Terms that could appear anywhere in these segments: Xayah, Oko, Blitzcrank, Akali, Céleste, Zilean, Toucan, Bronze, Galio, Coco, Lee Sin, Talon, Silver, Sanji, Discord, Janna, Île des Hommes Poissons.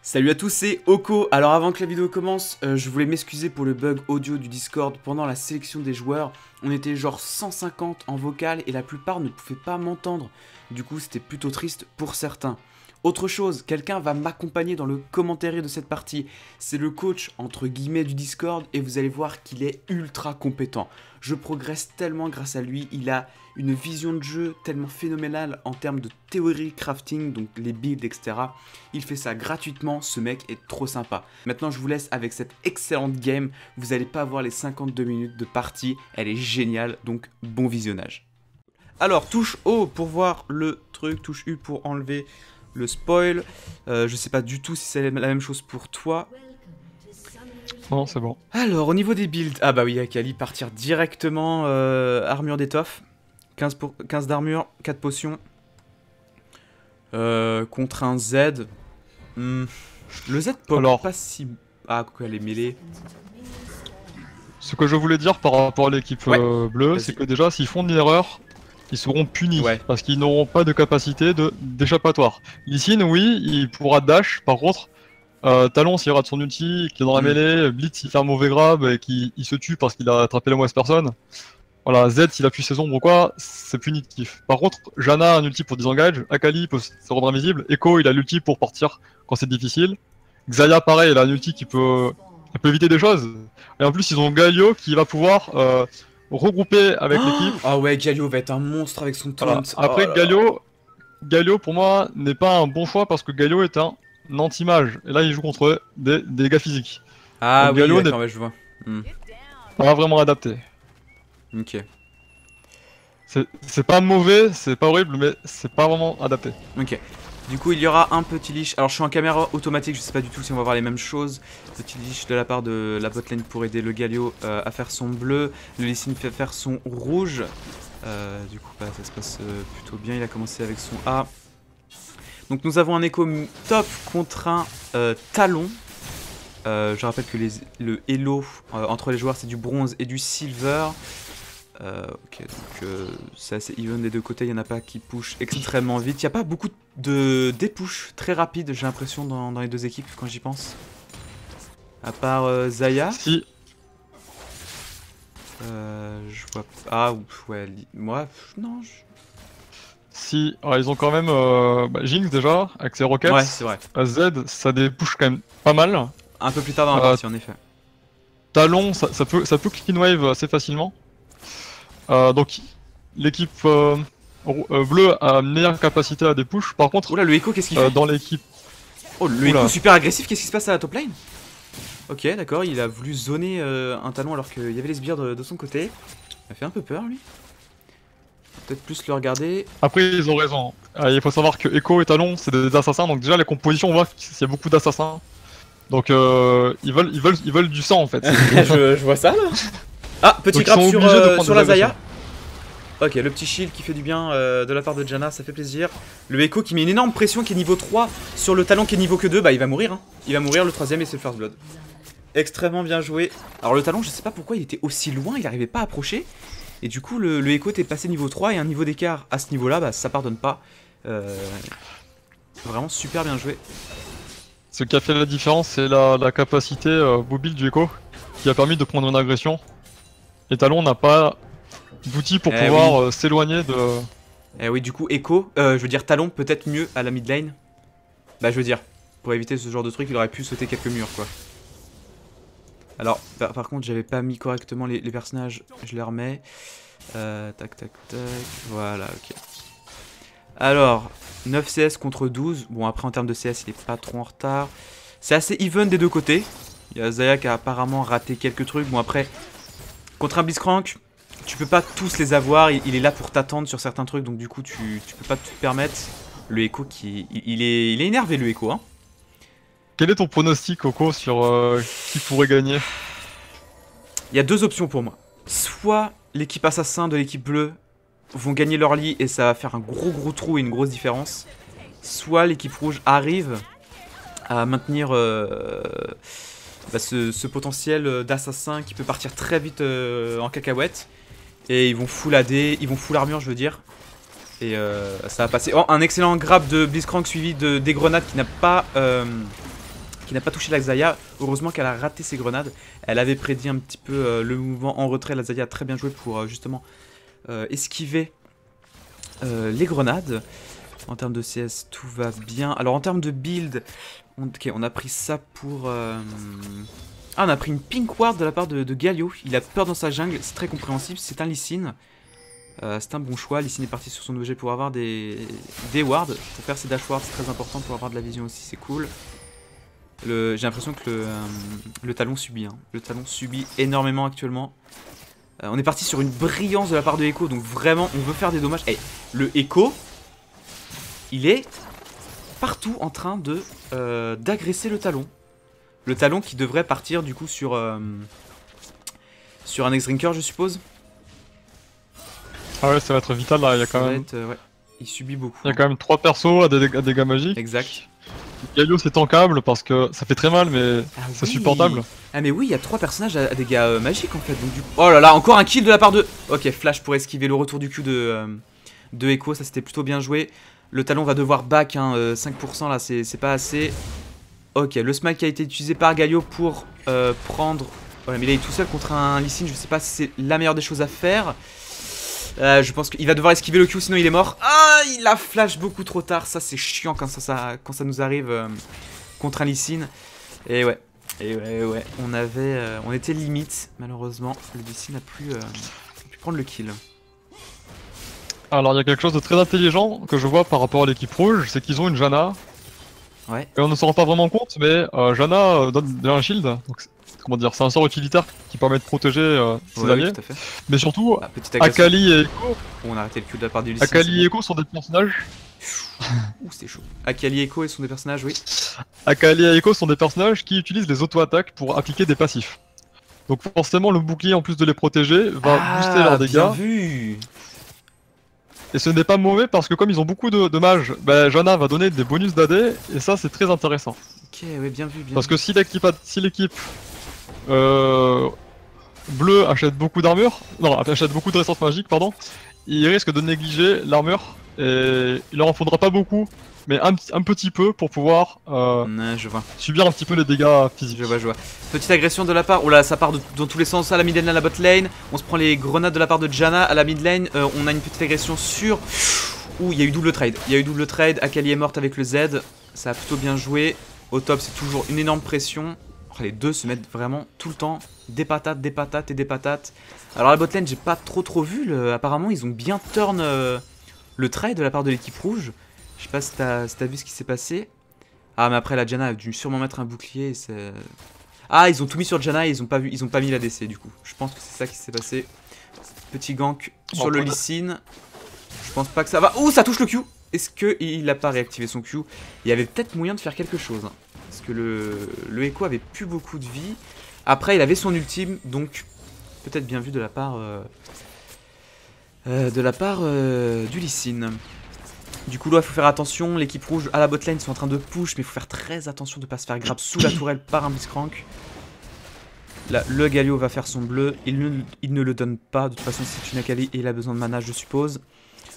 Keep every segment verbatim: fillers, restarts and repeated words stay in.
Salut à tous, c'est Oko. Alors avant que la vidéo commence, euh, je voulais m'excuser pour le bug audio du Discord pendant la sélection des joueurs. On était genre cent cinquante en vocal et la plupart ne pouvaient pas m'entendre. Du coup, c'était plutôt triste pour certains. Autre chose, quelqu'un va m'accompagner dans le commentaire de cette partie. C'est le coach, entre guillemets, du Discord et vous allez voir qu'il est ultra compétent. Je progresse tellement grâce à lui, il a une vision de jeu tellement phénoménale en termes de théorie crafting, donc les builds, et cetera. Il fait ça gratuitement, ce mec est trop sympa. Maintenant, je vous laisse avec cette excellente game. Vous n'allez pas voir les cinquante-deux minutes de partie, elle est géniale, donc bon visionnage. Alors, touche O pour voir le truc, touche U pour enlever le spoil. Euh, je sais pas du tout si c'est la même chose pour toi. Non, c'est bon. Alors, au niveau des builds, ah bah oui, Akali partir directement, euh, armure d'étoffe, quinze, pour... quinze d'armure, quatre potions, euh, contre un Z. Mmh. Le Z pop alors... pas si... Ah, quoi, elle est mêlée. Ce que je voulais dire par rapport à l'équipe ouais. euh, bleue, c'est que déjà, s'ils font de l'erreur, ils seront punis ouais. parce qu'ils n'auront pas de capacité d'échappatoire. De, Lissine, oui, il pourra dash, par contre, euh, Talon s'il rate son ulti, qui est dans la mêlée, Blitz s'il fait un mauvais grab et qu'il se tue parce qu'il a attrapé la mauvaise personne. Voilà, Z s'il appuie ses ombres ou quoi, c'est punitif. Par contre, Janna a un ulti pour disengage, Akali peut se rendre invisible, Echo il a l'ulti pour partir quand c'est difficile, Xayah pareil, il a un ulti qui peut, elle peut éviter des choses. Et en plus ils ont Galio qui va pouvoir... Euh, regroupé avec oh l'équipe. Ah ouais, Galio va être un monstre avec son taunt. Voilà. Après, oh Galio, Galio pour moi n'est pas un bon choix parce que Galio est un anti-mage. Et là, il joue contre des, des dégâts physiques. Ah donc, oui, Galio d'accord, ouais, je vois. Hmm. Pas vraiment adapté. Ok. C'est pas mauvais, c'est pas horrible, mais c'est pas vraiment adapté. Ok. Du coup, il y aura un petit leash. Alors, je suis en caméra automatique, je sais pas du tout si on va voir les mêmes choses. Petit leash de la part de la botlane pour aider le Galio euh, à faire son bleu. Le Lissine fait faire son rouge. Euh, du coup, bah, ça se passe euh, plutôt bien. Il a commencé avec son A. Donc, nous avons un écho top contre un euh, talon. Euh, je rappelle que les, le hello euh, entre les joueurs, c'est du bronze et du silver. Euh, ok, donc euh, c'est assez even des deux côtés, il n'y en a pas qui push extrêmement vite. Il n'y a pas beaucoup de dépush très rapide, j'ai l'impression, dans, dans les deux équipes quand j'y pense. À part euh, Xayah. Si. Euh, je vois. Ah, ouf, ouais, moi, non. Je... Si, alors ils ont quand même euh, bah, Jinx déjà, avec ses rockets. Ouais, c'est vrai. À Z, ça dépush quand même pas mal. Un peu plus tard dans la euh, partie, en effet. Talon, ça, ça, peut, ça peut clean wave assez facilement. Euh, donc l'équipe euh, euh, bleue a meilleure capacité à des push. Par contre, oula, le Echo qu'est-ce qu'il euh, fait dans l'équipe. Oh le Echo super agressif, qu'est-ce qui se passe à la top lane? Ok d'accord, il a voulu zoner euh, un talon alors qu'il y avait les sbires de, de son côté. Ça fait un peu peur lui. Peut-être plus le regarder. Après ils ont raison. Euh, il faut savoir que Echo et Talon c'est des assassins, donc déjà les compositions on voit qu'il y a beaucoup d'assassins. Donc euh, ils veulent ils veulent ils veulent du sang en fait. je, je vois ça là. Ah, petit grab sur, euh, sur la Xayah. Ok, le petit shield qui fait du bien euh, de la part de Janna, ça fait plaisir. Le Echo qui met une énorme pression qui est niveau trois sur le talon qui est niveau que deux, bah il va mourir. Hein. Il va mourir le troisième et c'est le first blood. Extrêmement bien joué. Alors le talon, je sais pas pourquoi il était aussi loin, il n'arrivait pas à approcher. Et du coup, le, le Echo était passé niveau trois et un niveau d'écart à ce niveau-là, bah ça pardonne pas. Euh, vraiment super bien joué. Ce qui a fait la différence, c'est la, la capacité euh, mobile du Echo qui a permis de prendre une agression. Et Talon n'a pas d'outils pour eh pouvoir oui. euh, s'éloigner de... Eh oui, du coup, Echo, euh, je veux dire Talon, peut-être mieux à la mid lane. Bah, je veux dire, pour éviter ce genre de truc, il aurait pu sauter quelques murs, quoi. Alors, par, par contre, j'avais pas mis correctement les, les personnages, je les remets. Euh, tac, tac, tac, voilà, ok. Alors, neuf C S contre douze. Bon, après, en termes de C S, il est pas trop en retard. C'est assez even des deux côtés. Il y a Xayah qui a apparemment raté quelques trucs. Bon, après... Contre un Blitzcrank, tu peux pas tous les avoir, il, il est là pour t'attendre sur certains trucs, donc du coup tu, tu peux pas tout te permettre. Le Echo qui... Il, il, est, il est énervé le Echo hein. Quel est ton pronostic Coco sur euh, qui pourrait gagner? Il y a deux options pour moi. Soit l'équipe assassin de l'équipe bleue vont gagner leur lit et ça va faire un gros gros trou et une grosse différence. Soit l'équipe rouge arrive à maintenir... Euh, Bah, ce, ce potentiel d'assassin qui peut partir très vite euh, en cacahuète. Et ils vont full A D, ils vont full armure je veux dire. Et euh, ça va passer. Oh, un excellent grab de Blitzcrank suivi de, des grenades qui n'a pas euh, qui n'a pas touché la Xayah. Heureusement qu'elle a raté ses grenades. Elle avait prédit un petit peu euh, le mouvement en retrait. La Xayah a très bien joué pour euh, justement euh, esquiver euh, les grenades. En termes de C S, tout va bien. Alors en termes de build, on, okay, on a pris ça pour... Euh, ah, on a pris une Pink Ward de la part de, de Galio. Il a peur dans sa jungle, c'est très compréhensible. C'est un Lee Sin. Euh, c'est un bon choix. Lee Sin est parti sur son objet pour avoir des, des wards. Pour faire ses dash wards, c'est très important. Pour avoir de la vision aussi, c'est cool. J'ai l'impression que le, euh, le talon subit. Hein. Le talon subit énormément actuellement. Euh, on est parti sur une brillance de la part de Echo. Donc vraiment, on veut faire des dommages. Hey, le Echo, il est partout en train de euh, d'agresser le talon. Le talon qui devrait partir du coup sur, euh, sur un ex-drinker, je suppose. Ah ouais, ça va être vital là, il y a quand même... Être, euh, ouais. Il subit beaucoup. Il y a quand même trois persos à des dégâts magiques. Exact. Galio c'est tankable parce que ça fait très mal mais ah c'est oui. supportable. Ah mais oui, il y a trois personnages à, à dégâts euh, magiques en fait. Donc, du coup... Oh là là, encore un kill de la part de... Ok, flash pour esquiver le retour du cul de, euh, de Echo, ça c'était plutôt bien joué. Le talon va devoir back, hein, euh, cinq pour cent là, c'est pas assez... Ok, le smite qui a été utilisé par Galio pour euh, prendre... Voilà, mais là il est tout seul contre un Lee Sin, je sais pas si c'est la meilleure des choses à faire. Euh, je pense qu'il va devoir esquiver le Q, sinon il est mort. Ah, il a flash beaucoup trop tard, ça c'est chiant quand ça, ça, quand ça nous arrive euh, contre un Lee Sin. Et ouais, et ouais, ouais, on avait... Euh, on était limite, malheureusement, le Lee Sin a pu, euh, a pu prendre le kill. Alors il y a quelque chose de très intelligent que je vois par rapport à l'équipe rouge, c'est qu'ils ont une Janna. Ouais. Et on ne s'en rend pas vraiment compte, mais euh, Janna euh, donne un shield, donc comment dire, c'est un sort utilitaire qui permet de protéger euh, ses ouais, alliés. Oui, tout à fait. Mais surtout, bah, Akali et Echo. On a arrêté le cul de la part du Lee Sin. Akali et Echo sont des personnages. Ouh, c'était chaud. Akali et Echo sont des personnages, oui. Akali et Echo sont des personnages qui utilisent les auto-attaques pour appliquer des passifs. Donc forcément, le bouclier, en plus de les protéger, va ah, booster leurs dégâts. Bien vu. Et ce n'est pas mauvais parce que comme ils ont beaucoup de, de mages, bah, Janna va donner des bonus d'A D et ça c'est très intéressant. Ok, ouais, bien vu, bien Parce vu. que si l'équipe si l'équipe euh, bleue achète beaucoup d'armure, non, achète beaucoup de résistance magique, pardon, ils risquent de négliger l'armure et il leur en faudra pas beaucoup, mais un, un petit peu pour pouvoir euh, ouais, je vois. subir un petit peu les dégâts physiques. Je vois, je vois. Petite agression de la part, oh là ça part de, dans tous les sens, à la mid lane, à la bot lane, on se prend les grenades de la part de Janna, à la mid lane, euh, on a une petite agression sur... Ouh, il y a eu double trade, il y a eu double trade, Akali est morte avec le Z, ça a plutôt bien joué, au top c'est toujours une énorme pression, oh, les deux se mettent vraiment tout le temps, des patates, des patates et des patates. Alors la bot lane j'ai pas trop trop vu, le... apparemment ils ont bien turn... Euh... le trade de la part de l'équipe rouge, je sais pas si t'as si t'as vu ce qui s'est passé. Ah mais après la Janna a dû sûrement mettre un bouclier. Et ah ils ont tout mis sur Janna et ils ont pas vu, ils ont pas mis la D C du coup. Je pense que c'est ça qui s'est passé. Petit gank sur oh, le Lee Sin. Je pense pas que ça va. Oh ça touche le Q. Est-ce qu'il a pas réactivé son Q? Il y avait peut-être moyen de faire quelque chose. Hein, parce que le, le Echo avait plus beaucoup de vie. Après il avait son ultime donc peut-être bien vu de la part... Euh... Euh, de la part euh, du Lee Sin. Du coup là il faut faire attention, l'équipe rouge à la botlane sont en train de push mais il faut faire très attention de ne pas se faire grab sous la tourelle par un Blitzcrank. Là le Galio va faire son bleu, il ne, il ne le donne pas, de toute façon c'est une Akali et il a besoin de mana je suppose.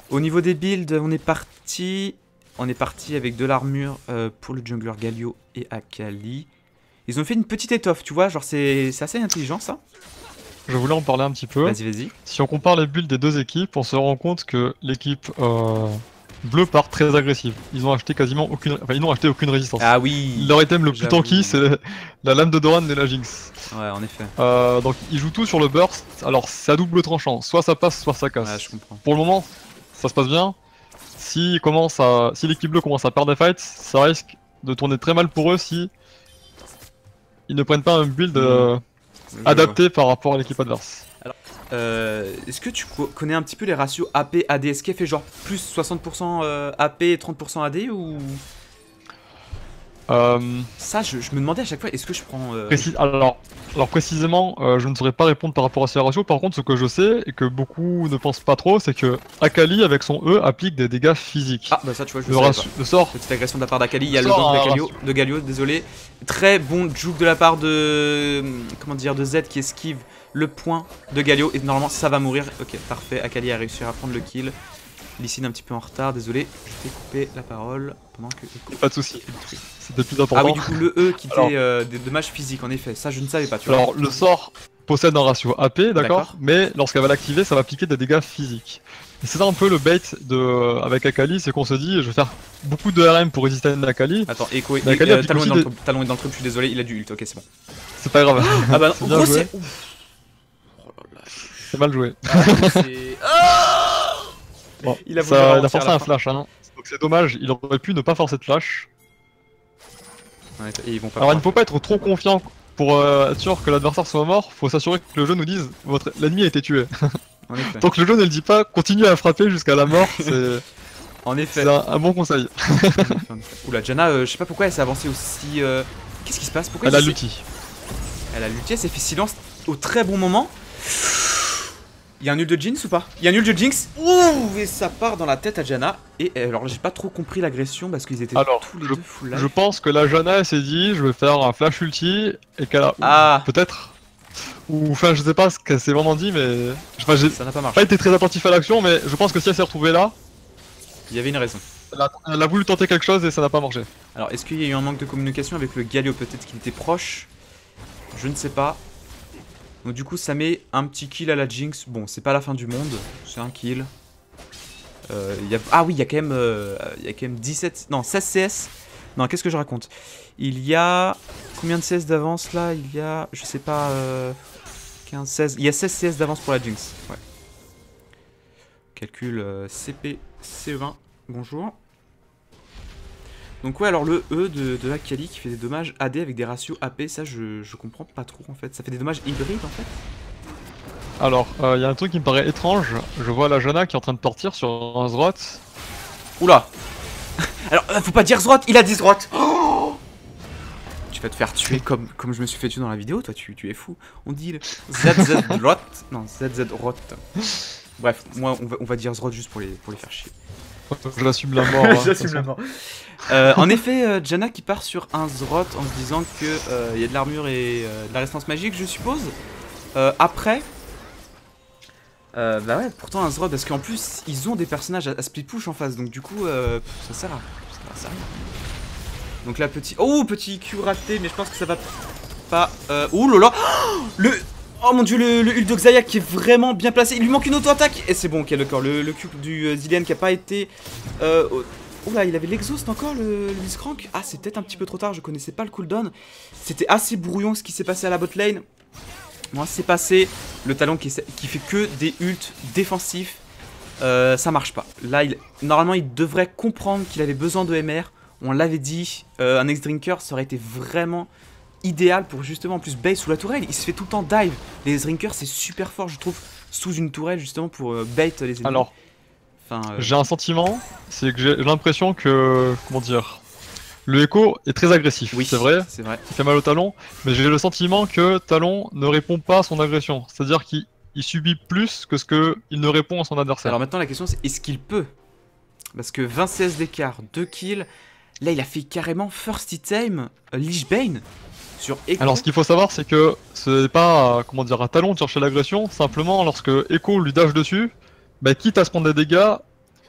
Au niveau des builds on est parti, on est parti avec de l'armure euh, pour le jungler Galio et Akali. Ils ont fait une petite étoffe tu vois, genre c'est assez intelligent ça. Je voulais en parler un petit peu. Vas-y, vas-y. Si on compare les builds des deux équipes, on se rend compte que l'équipe euh, bleue part très agressive. Ils n'ont acheté quasiment aucune, enfin, ils n'ont acheté aucune résistance. Ah oui. Leur item le plus tanky, c'est la lame de Doran et la Jinx. Ouais, en effet. Euh, donc ils jouent tout sur le burst. Alors c'est à double tranchant. Soit ça passe, soit ça casse. Ouais, je comprends. Pour le moment, ça se passe bien. Si commence à, si l'équipe bleue commence à perdre des fights, ça risque de tourner très mal pour eux si ils ne prennent pas un build. Mmh. Euh... adapté par rapport à l'équipe adverse. Alors, euh, est-ce que tu connais un petit peu les ratios A P A D? Est-ce qu'elle fait genre plus soixante pour cent A P et trente pour cent A D ou... Euh... Ça, je, je me demandais à chaque fois, est-ce que je prends... Euh... Précis... Alors, alors précisément, euh, je ne saurais pas répondre par rapport à ces ratios. Par contre, ce que je sais et que beaucoup ne pensent pas trop, c'est que Akali, avec son E, applique des dégâts physiques. Ah bah ça, tu vois, je le, le, rass... le sort. Petite agression de la part d'Akali, il y a le don de Galio, de Galio, désolé. Très bon juke de la part de... Comment dire, de Z qui esquive le point de Galio. Et normalement, ça va mourir. Ok, parfait, Akali a réussi à prendre le kill. Félicine un petit peu en retard, désolé, je t'ai coupé la parole pendant que... Pas de soucis, c'est le plus important. Ah oui, du coup le E qui était euh, des dommages physiques en effet, ça je ne savais pas. Tu vois. Alors le sort possède un ratio A P, d'accord, mais lorsqu'elle va l'activer, ça va appliquer des dégâts physiques. C'est ça un peu le bait de... avec Akali, c'est qu'on se dit je vais faire beaucoup de R M pour résister à Akali. Attends, Echo et Akali, euh, Talon est dans le truc, des... je suis désolé, il a du ult, ok c'est bon. C'est pas grave. Ah bah non, gros c'est... C'est mal joué. Ah, bon, il a, ça, il a forcé un flash, hein. Donc c'est dommage, il aurait pu ne pas forcer de flash. Ouais, et ils vont pas. Alors il ne faut pas être trop confiant pour euh, être sûr que l'adversaire soit mort, faut s'assurer que le jeu nous dise votre l'ennemi a été tué. En effet. Tant que le jeu ne le dit pas, continuez à frapper jusqu'à la mort, c'est en effet. C'est un, un bon conseil. Oula, Janna, euh, je sais pas pourquoi elle s'est avancée aussi... Euh... Qu'est-ce qui se passe? Pourquoi elle, elle a lutté. Elle a lutté, elle s'est fait silence au très bon moment. Y'a un nul de Jinx ou pas? Y'a un nul de Jinx. Ouh, et ça part dans la tête à Janna. Et alors j'ai pas trop compris l'agression parce qu'ils étaient alors, tous les je, deux full life. Je pense que la Janna elle s'est dit je vais faire un flash ulti et qu'elle a... Ah. Peut-être. Ou enfin je sais pas ce qu'elle s'est vraiment dit mais... Enfin, ça n'a pas marché. Pas été très attentif à l'action mais je pense que si elle s'est retrouvée là... Il y avait une raison. Elle a, elle a voulu tenter quelque chose et ça n'a pas marché. Alors est-ce qu'il y a eu un manque de communication avec le Galio? Peut-être qu'il était proche. Je ne sais pas. Donc du coup ça met un petit kill à la Jinx, bon c'est pas la fin du monde, c'est un kill. Euh, y a... Ah oui il y a quand même, euh, y a quand même dix-sept, non seize C S, non qu'est-ce que je raconte? Il y a combien de C S d'avance là? Il y a, je sais pas, euh... quinze, seize, il y a seize C S d'avance pour la Jinx, ouais. Calcul euh, C P C vingt, bonjour. Donc ouais alors le E de, de Akali qui fait des dommages A D avec des ratios A P, ça je, je comprends pas trop en fait, ça fait des dommages hybrides en fait. Alors il euh, y a un truc qui me paraît étrange, je vois la Janna qui est en train de partir sur un Zroth. Oula. Alors euh, faut pas dire Zroth, il a dit Zroth. Oh, tu vas te faire tuer comme, comme je me suis fait tuer dans la vidéo, toi tu, tu es fou. On dit le Z Z Roth, non Z Z Roth. Bref, moi on va, on va dire Zroth juste pour les, pour les faire chier. Je l'assume la mort. J'assume la mort. Euh, en effet, euh, Janna qui part sur un Zroth en se disant que il euh, y a de l'armure et euh, de la résistance magique, je suppose. Euh, après, euh, bah ouais, pourtant un Zroth parce qu'en plus ils ont des personnages à, à split push en face, donc du coup euh, ça sert à, ça sert à rien. Donc la petite, oh petit Q raté, mais je pense que ça va pas. Euh... Oh lola, oh, le, oh mon dieu, le, le ult de Xayah qui est vraiment bien placé. Il lui manque une auto-attaque. Et c'est bon, ok, d'accord. Le, le Q du euh, Zilean qui a pas été. Euh, oh, oh là, il avait l'exhaust encore, le, le Blitzcrank. Ah, c'est peut-être un petit peu trop tard. Je connaissais pas le cooldown. C'était assez brouillon ce qui s'est passé à la bot lane. Moi, bon, c'est passé. Le Talon qui, qui fait que des ults défensifs. Euh, ça marche pas. Là, il, normalement, il devrait comprendre qu'il avait besoin de M R. On l'avait dit. Euh, un ex-drinker, ça aurait été vraiment idéal pour justement en plus base sous la tourelle, il se fait tout le temps dive. Les drinkers c'est super fort je trouve sous une tourelle justement pour euh, bait les ennemis. Alors enfin, euh... j'ai un sentiment, c'est que j'ai l'impression que comment dire, le Echo est très agressif, oui, c'est vrai, c'est vrai, il fait mal au Talon, mais j'ai le sentiment que Talon ne répond pas à son agression, c'est-à-dire qu'il subit plus que ce que il ne répond à son adversaire. Alors maintenant la question c'est est-ce qu'il peut, parce que vingt C S d'écart, deux kills, là il a fait carrément first time euh, Lich Bane. Alors ce qu'il faut savoir c'est que c'est pas euh, comment dire, un Talon de chercher l'agression, simplement lorsque Echo lui dash dessus, bah quitte à se prendre des dégâts,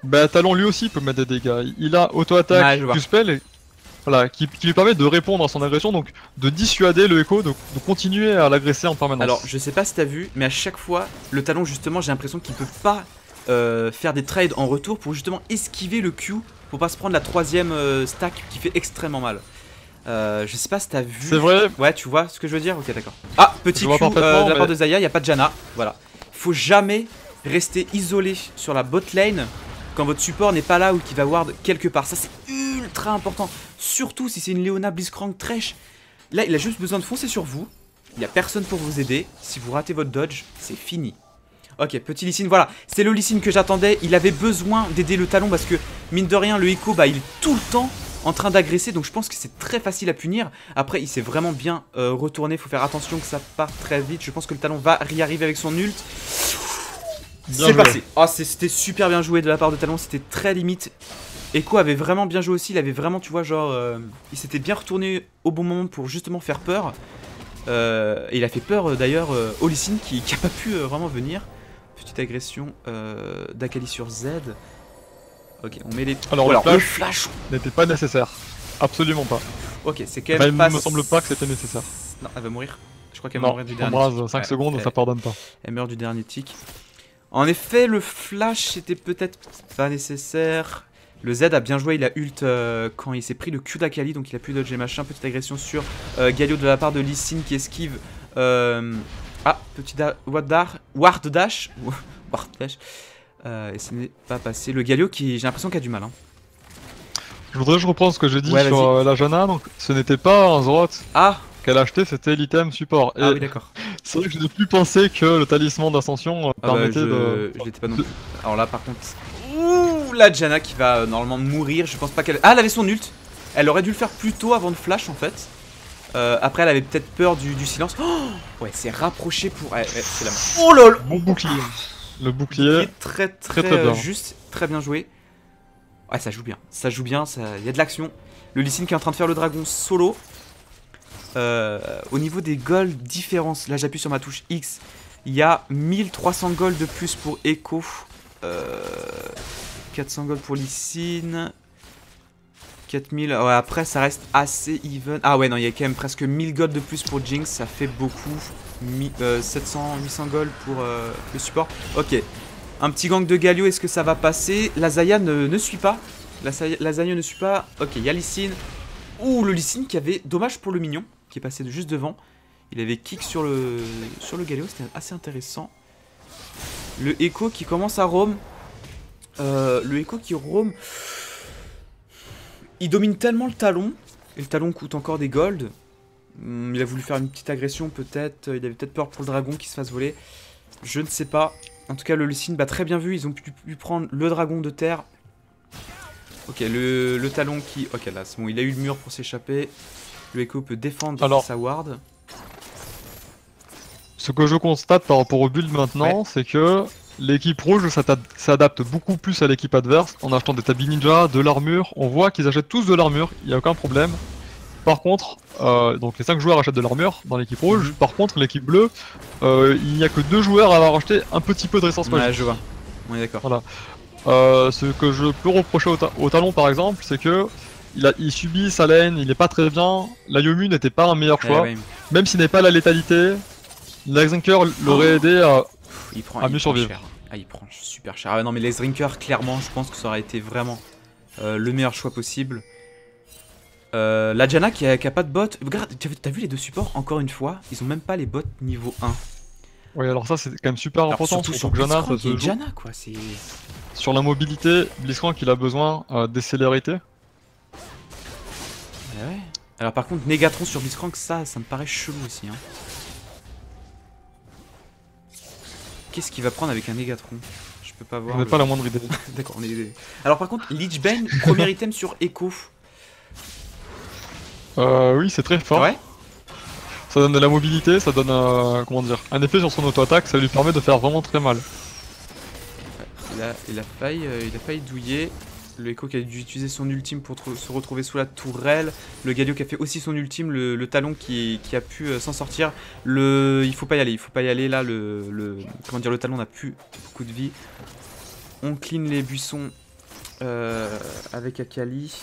bah Talon lui aussi peut mettre des dégâts, il a auto-attaque du spell et, voilà, qui, qui lui permet de répondre à son agression, donc de dissuader le Echo, de, de continuer à l'agresser en permanence. Alors je sais pas si t'as vu, mais à chaque fois le Talon justement j'ai l'impression qu'il peut pas euh, faire des trades en retour pour justement esquiver le Q, pour pas se prendre la troisième euh, stack qui fait extrêmement mal. Euh, je sais pas si t'as vu. C'est vrai. Ouais, tu vois ce que je veux dire. Ok, d'accord. Ah, petit Q euh, de la part de Xayah, y a pas de Janna. Voilà. Faut jamais rester isolé sur la bot lane quand votre support n'est pas là ou qu'il va ward quelque part. Ça c'est ultra important. Surtout si c'est une Leona Blitzcrank Thresh. Là, il a juste besoin de foncer sur vous. Il y a personne pour vous aider. Si vous ratez votre dodge, c'est fini. Ok, petit Lee Sin, voilà. C'est le Lee Sin que j'attendais. Il avait besoin d'aider le Talon parce que mine de rien, le Echo, bah, il est tout le temps en train d'agresser, donc je pense que c'est très facile à punir. Après il s'est vraiment bien euh, retourné, faut faire attention que ça part très vite. Je pense que le Talon va y arriver avec son ult. C'est passé. Oh, c'était super bien joué de la part de Talon, c'était très limite. Echo avait vraiment bien joué aussi, il avait vraiment, tu vois, genre euh, il s'était bien retourné au bon moment pour justement faire peur. euh, Et il a fait peur euh, d'ailleurs euh, au Lee Sin qui, qui a pas pu euh, vraiment venir. Petite agression euh, d'Akali sur Z. Ok, on met les... Alors, Alors le flash, flash n'était pas nécessaire. Absolument pas. Ok, c'est quand même elle pas... Il me semble pas que c'était nécessaire. Non, elle va mourir. Je crois qu'elle va mourir du dernier tick. Non, cinq secondes, elle... ça pardonne pas. Elle meurt du dernier tick. En effet, le flash était peut-être pas nécessaire. Le Z a bien joué, il a ult euh, quand il s'est pris le Q d'Akali, donc il a pu dodger machin. Petite agression sur euh, Galio de la part de Lee Sin qui esquive. Euh... Ah, petit da... Ward Dash. Ward Dash. Euh, et ce n'est pas passé. Le Galio qui, j'ai l'impression qu'il a du mal. Hein. Je voudrais que je reprends ce que j'ai dit ouais, sur euh, la Janna. Donc, ce n'était pas un Zroth ah. qu'elle a acheté, c'était l'item support. Et ah oui, d'accord. C'est vrai que je n'ai plus pensé que le talisman d'ascension euh, ah permettait bah, je... de. Je l'étais pas non plus. Alors là, par contre. Ouh, la Janna qui va euh, normalement mourir. Je pense pas qu'elle. Ah, elle avait son ult. Elle aurait dû le faire plus tôt avant de flash en fait. Euh, après, elle avait peut-être peur du, du silence. Oh ouais, c'est rapproché pour. Ouais, ouais, c'est la main. Oh lol. Bon bouclier. Le bouclier très très, très, très bien. Juste, très bien joué. Ouais, ça joue bien, ça joue bien, ça... il y a de l'action. Le Lee Sin qui est en train de faire le dragon solo. Euh, au niveau des gold différence, là j'appuie sur ma touche X, il y a mille trois cents gold de plus pour Eko, euh, quatre cents gold pour Lee Sin, quatre mille, ouais, après ça reste assez even. Ah ouais, non, il y a quand même presque mille gold de plus pour Jinx, ça fait beaucoup. sept cents huit cents gold pour euh, le support. Ok, un petit gank de Galio, est-ce que ça va passer? La Zaya ne, ne suit pas. La, la Zaya ne suit pas. Ok, il y a Lee Sin. Ouh, le Lee Sin qui avait... Dommage pour le mignon, qui est passé de juste devant. Il avait kick sur le, sur le Galio, c'était assez intéressant. Le Echo qui commence à roam. Euh, le Echo qui roam. Il domine tellement le talon. Et le talon coûte encore des golds. Il a voulu faire une petite agression peut-être, il avait peut-être peur pour le dragon qui se fasse voler. Je ne sais pas. En tout cas le Lee Sin bah, très bien vu, ils ont pu, pu prendre le dragon de terre. Ok, le, le talon qui... Ok là c'est bon, il a eu le mur pour s'échapper. Le Echo peut défendre alors, sa ward. Ce que je constate par rapport au build maintenant, ouais. c'est que l'équipe rouge s'adapte beaucoup plus à l'équipe adverse. En achetant des tabi ninja, de l'armure, on voit qu'ils achètent tous de l'armure, il n'y a aucun problème. Par contre, euh, donc les cinq joueurs achètent de l'armure dans l'équipe rouge. Par contre, l'équipe bleue, euh, il n'y a que deux joueurs à avoir acheté un petit peu de résistance magique. Ouais, je vois. On est d'accord. Voilà. Euh, ce que je peux reprocher au, ta au Talon, par exemple, c'est que il, a, il subit sa lane, il n'est pas très bien. La Yomu n'était pas un meilleur choix. Eh oui. Même s'il n'est pas la létalité, l'Exdrinker l'aurait oh. aidé à, il prend, à il mieux prend survivre. Cher. Ah, il prend super cher. Ah, non, mais l'Exdrinker, clairement, je pense que ça aurait été vraiment euh, le meilleur choix possible. Euh, la Janna qui a, qui a pas de bot. Regarde, t'as vu les deux supports, encore une fois, ils ont même pas les bots niveau un. Oui, alors ça c'est quand même super alors, important. Surtout sur Janna, ça se Janna, quoi, sur la mobilité, Blitzcrank il a besoin euh, des célérités. Ouais, ouais. Alors par contre, Négatron sur Blitzcrank, ça, ça me paraît chelou aussi. Hein. Qu'est-ce qu'il va prendre avec un Négatron? Je peux pas voir. On n'a le... pas la moindre idée. D'accord, on est idée. Alors par contre, Lich Bane, premier item sur Echo. Euh, oui, c'est très fort. Ouais. Ça donne de la mobilité, ça donne euh, comment dire, un effet sur son auto-attaque, ça lui permet de faire vraiment très mal. Il a, il a failli, euh, il a failli douiller. Le Echo qui a dû utiliser son ultime pour se retrouver sous la tourelle. Le Galio qui a fait aussi son ultime. Le, le Talon qui, qui a pu euh, s'en sortir. Le, il faut pas y aller, il faut pas y aller là. Le, le comment dire, le Talon n'a plus beaucoup de vie. On clean les buissons euh, avec Akali.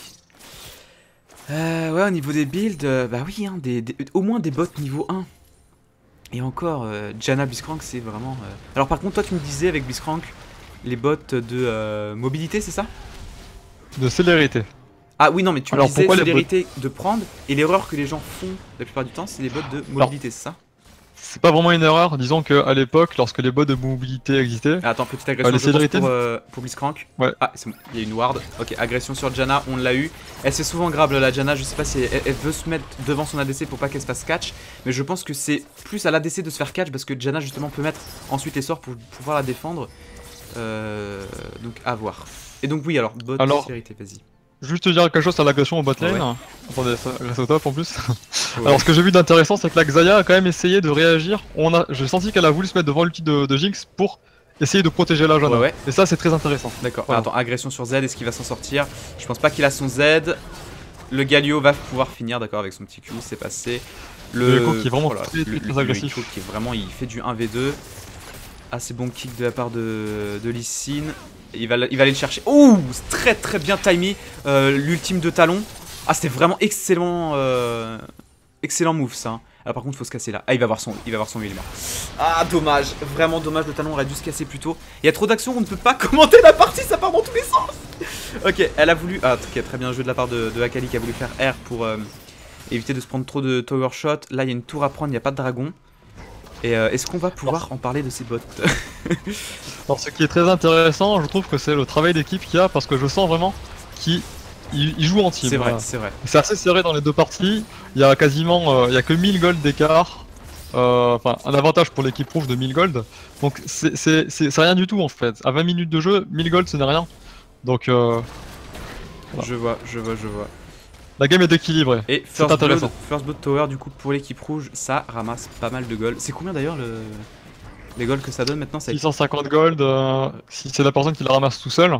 Euh, ouais, au niveau des builds, euh, bah oui, hein, des, des, au moins des bots niveau un. Et encore, euh, Janna Blitzcrank, c'est vraiment... Euh... Alors par contre, toi, tu me disais avec Blitzcrank, les bots de euh, mobilité, c'est ça? De célérité. Ah oui, non, mais tu Alors, me disais célérité de prendre, et l'erreur que les gens font la plupart du temps, c'est les bots de mobilité, c'est ça? C'est pas vraiment une erreur, disons qu'à l'époque, lorsque les bots de mobilité existaient... Ah, attends, petite agression euh, les célérités... pour, euh, pour Blitzcrank. Ouais. Ah, c'est bon, il y a une ward. Ok, agression sur Janna, on l'a eu. Elle se fait souvent grab la Janna, je sais pas si elle, elle veut se mettre devant son A D C pour pas qu'elle se fasse catch. Mais je pense que c'est plus à l'A D C de se faire catch parce que Janna justement peut mettre ensuite les sorts pour pouvoir la défendre. Euh, donc à voir. Et donc oui, alors, bot de célérité, vas-y. Juste te dire quelque chose à l'agression au botlane. Ouais. Attendez, ça reste au top en plus. Ouais. Alors ce que j'ai vu d'intéressant, c'est que la Xayah a quand même essayé de réagir. On a... J'ai senti qu'elle a voulu se mettre devant l'ulti de, de Jinx pour essayer de protéger la Janna. Ouais, ouais. Et ça c'est très intéressant. D'accord, voilà. Attends, agression sur Z, est-ce qu'il va s'en sortir? Je pense pas qu'il a son Z. Le Galio va pouvoir finir, d'accord, avec son petit Q, c'est passé. Le, le Echo qui est vraiment oh là, très, très, très le, agressif. Le Echo qui est vraiment, il fait du un v deux. Assez bon kick de la part de, de Lee Sin. Il va, il va aller le chercher. Ouh, très très bien timé euh, l'ultime de Talon. Ah, c'était vraiment excellent, euh, excellent move ça. Ah, par contre, faut se casser là. Ah, il va avoir son, il va avoir son, il est mort. Ah, dommage, vraiment dommage. Le Talon aurait dû se casser plus tôt. Il y a trop d'actions, on ne peut pas commenter la partie, ça part dans tous les sens. Ok, elle a voulu. Ah, ok, très bien joué de la part de, de Akali qui a voulu faire R pour euh, éviter de se prendre trop de tower shot. Là, il y a une tour à prendre, il n'y a pas de dragon. Et euh, est-ce qu'on va pouvoir non. en parler de ces bots? Alors, ce qui est très intéressant, je trouve que c'est le travail d'équipe qu'il y a, parce que je sens vraiment qu'ils jouent en team. C'est vrai, euh, c'est vrai. C'est assez serré dans les deux parties. Il y a quasiment, euh, il y a que mille gold d'écart. Euh, enfin, un avantage pour l'équipe rouge de mille gold. Donc c'est rien du tout en fait. À vingt minutes de jeu, mille gold ce n'est rien. Donc euh, voilà. Je vois, je vois, je vois. La game est équilibrée. Et first blood, first blood tower du coup pour l'équipe rouge, ça ramasse pas mal de gold. C'est combien d'ailleurs le... les gold que ça donne maintenant? Six cent cinquante gold euh, si c'est la personne qui la ramasse tout seul.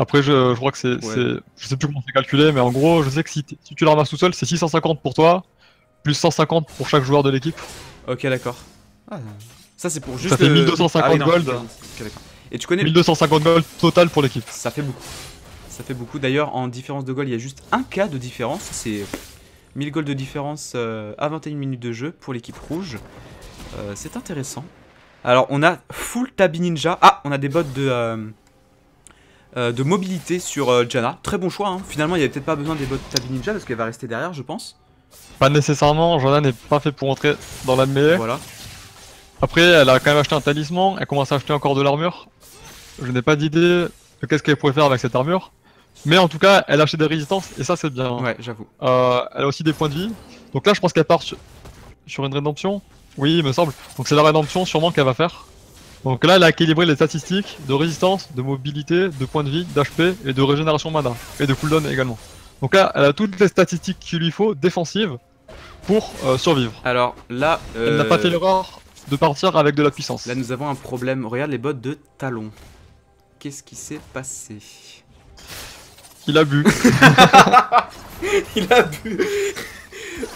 Après je, je crois que c'est... Ouais. Je sais plus comment c'est calculé, mais en gros je sais que si, si tu la ramasses tout seul c'est six cent cinquante pour toi, plus cent cinquante pour chaque joueur de l'équipe. Ok d'accord. Ah, ça c'est pour juste... Ça fait le... mille deux cent cinquante ah, non, gold. Okay, et tu connais... mille deux cent cinquante gold total pour l'équipe. Ça fait beaucoup. Ça fait beaucoup, d'ailleurs en différence de gold il y a juste un cas de différence, c'est mille gold de différence euh, à vingt et une minutes de jeu pour l'équipe rouge, euh, c'est intéressant. Alors on a full Tabi Ninja, ah on a des bots de, euh, euh, de mobilité sur euh, Janna, très bon choix hein. Finalement il n'y avait peut-être pas besoin des bots Tabi Ninja parce qu'elle va rester derrière je pense. Pas nécessairement, Janna n'est pas fait pour entrer dans la mêlée. Voilà. Après elle a quand même acheté un talisman, elle commence à acheter encore de l'armure, je n'ai pas d'idée de qu'est-ce qu'elle pourrait faire avec cette armure. Mais en tout cas, elle a acheté des résistances et ça c'est bien. Ouais, j'avoue. Euh, elle a aussi des points de vie. Donc là, je pense qu'elle part sur... sur une rédemption. Oui, il me semble. Donc c'est la rédemption sûrement qu'elle va faire. Donc là, elle a équilibré les statistiques de résistance, de mobilité, de points de vie, d'H P et de régénération mana. Et de cooldown également. Donc là, elle a toutes les statistiques qu'il lui faut défensives pour euh, survivre. Alors là... Euh... Elle n'a pas fait l'erreur de partir avec de la puissance. Là, nous avons un problème. Regarde les bots de Talon. Qu'est-ce qui s'est passé ? Il a bu. Il a bu.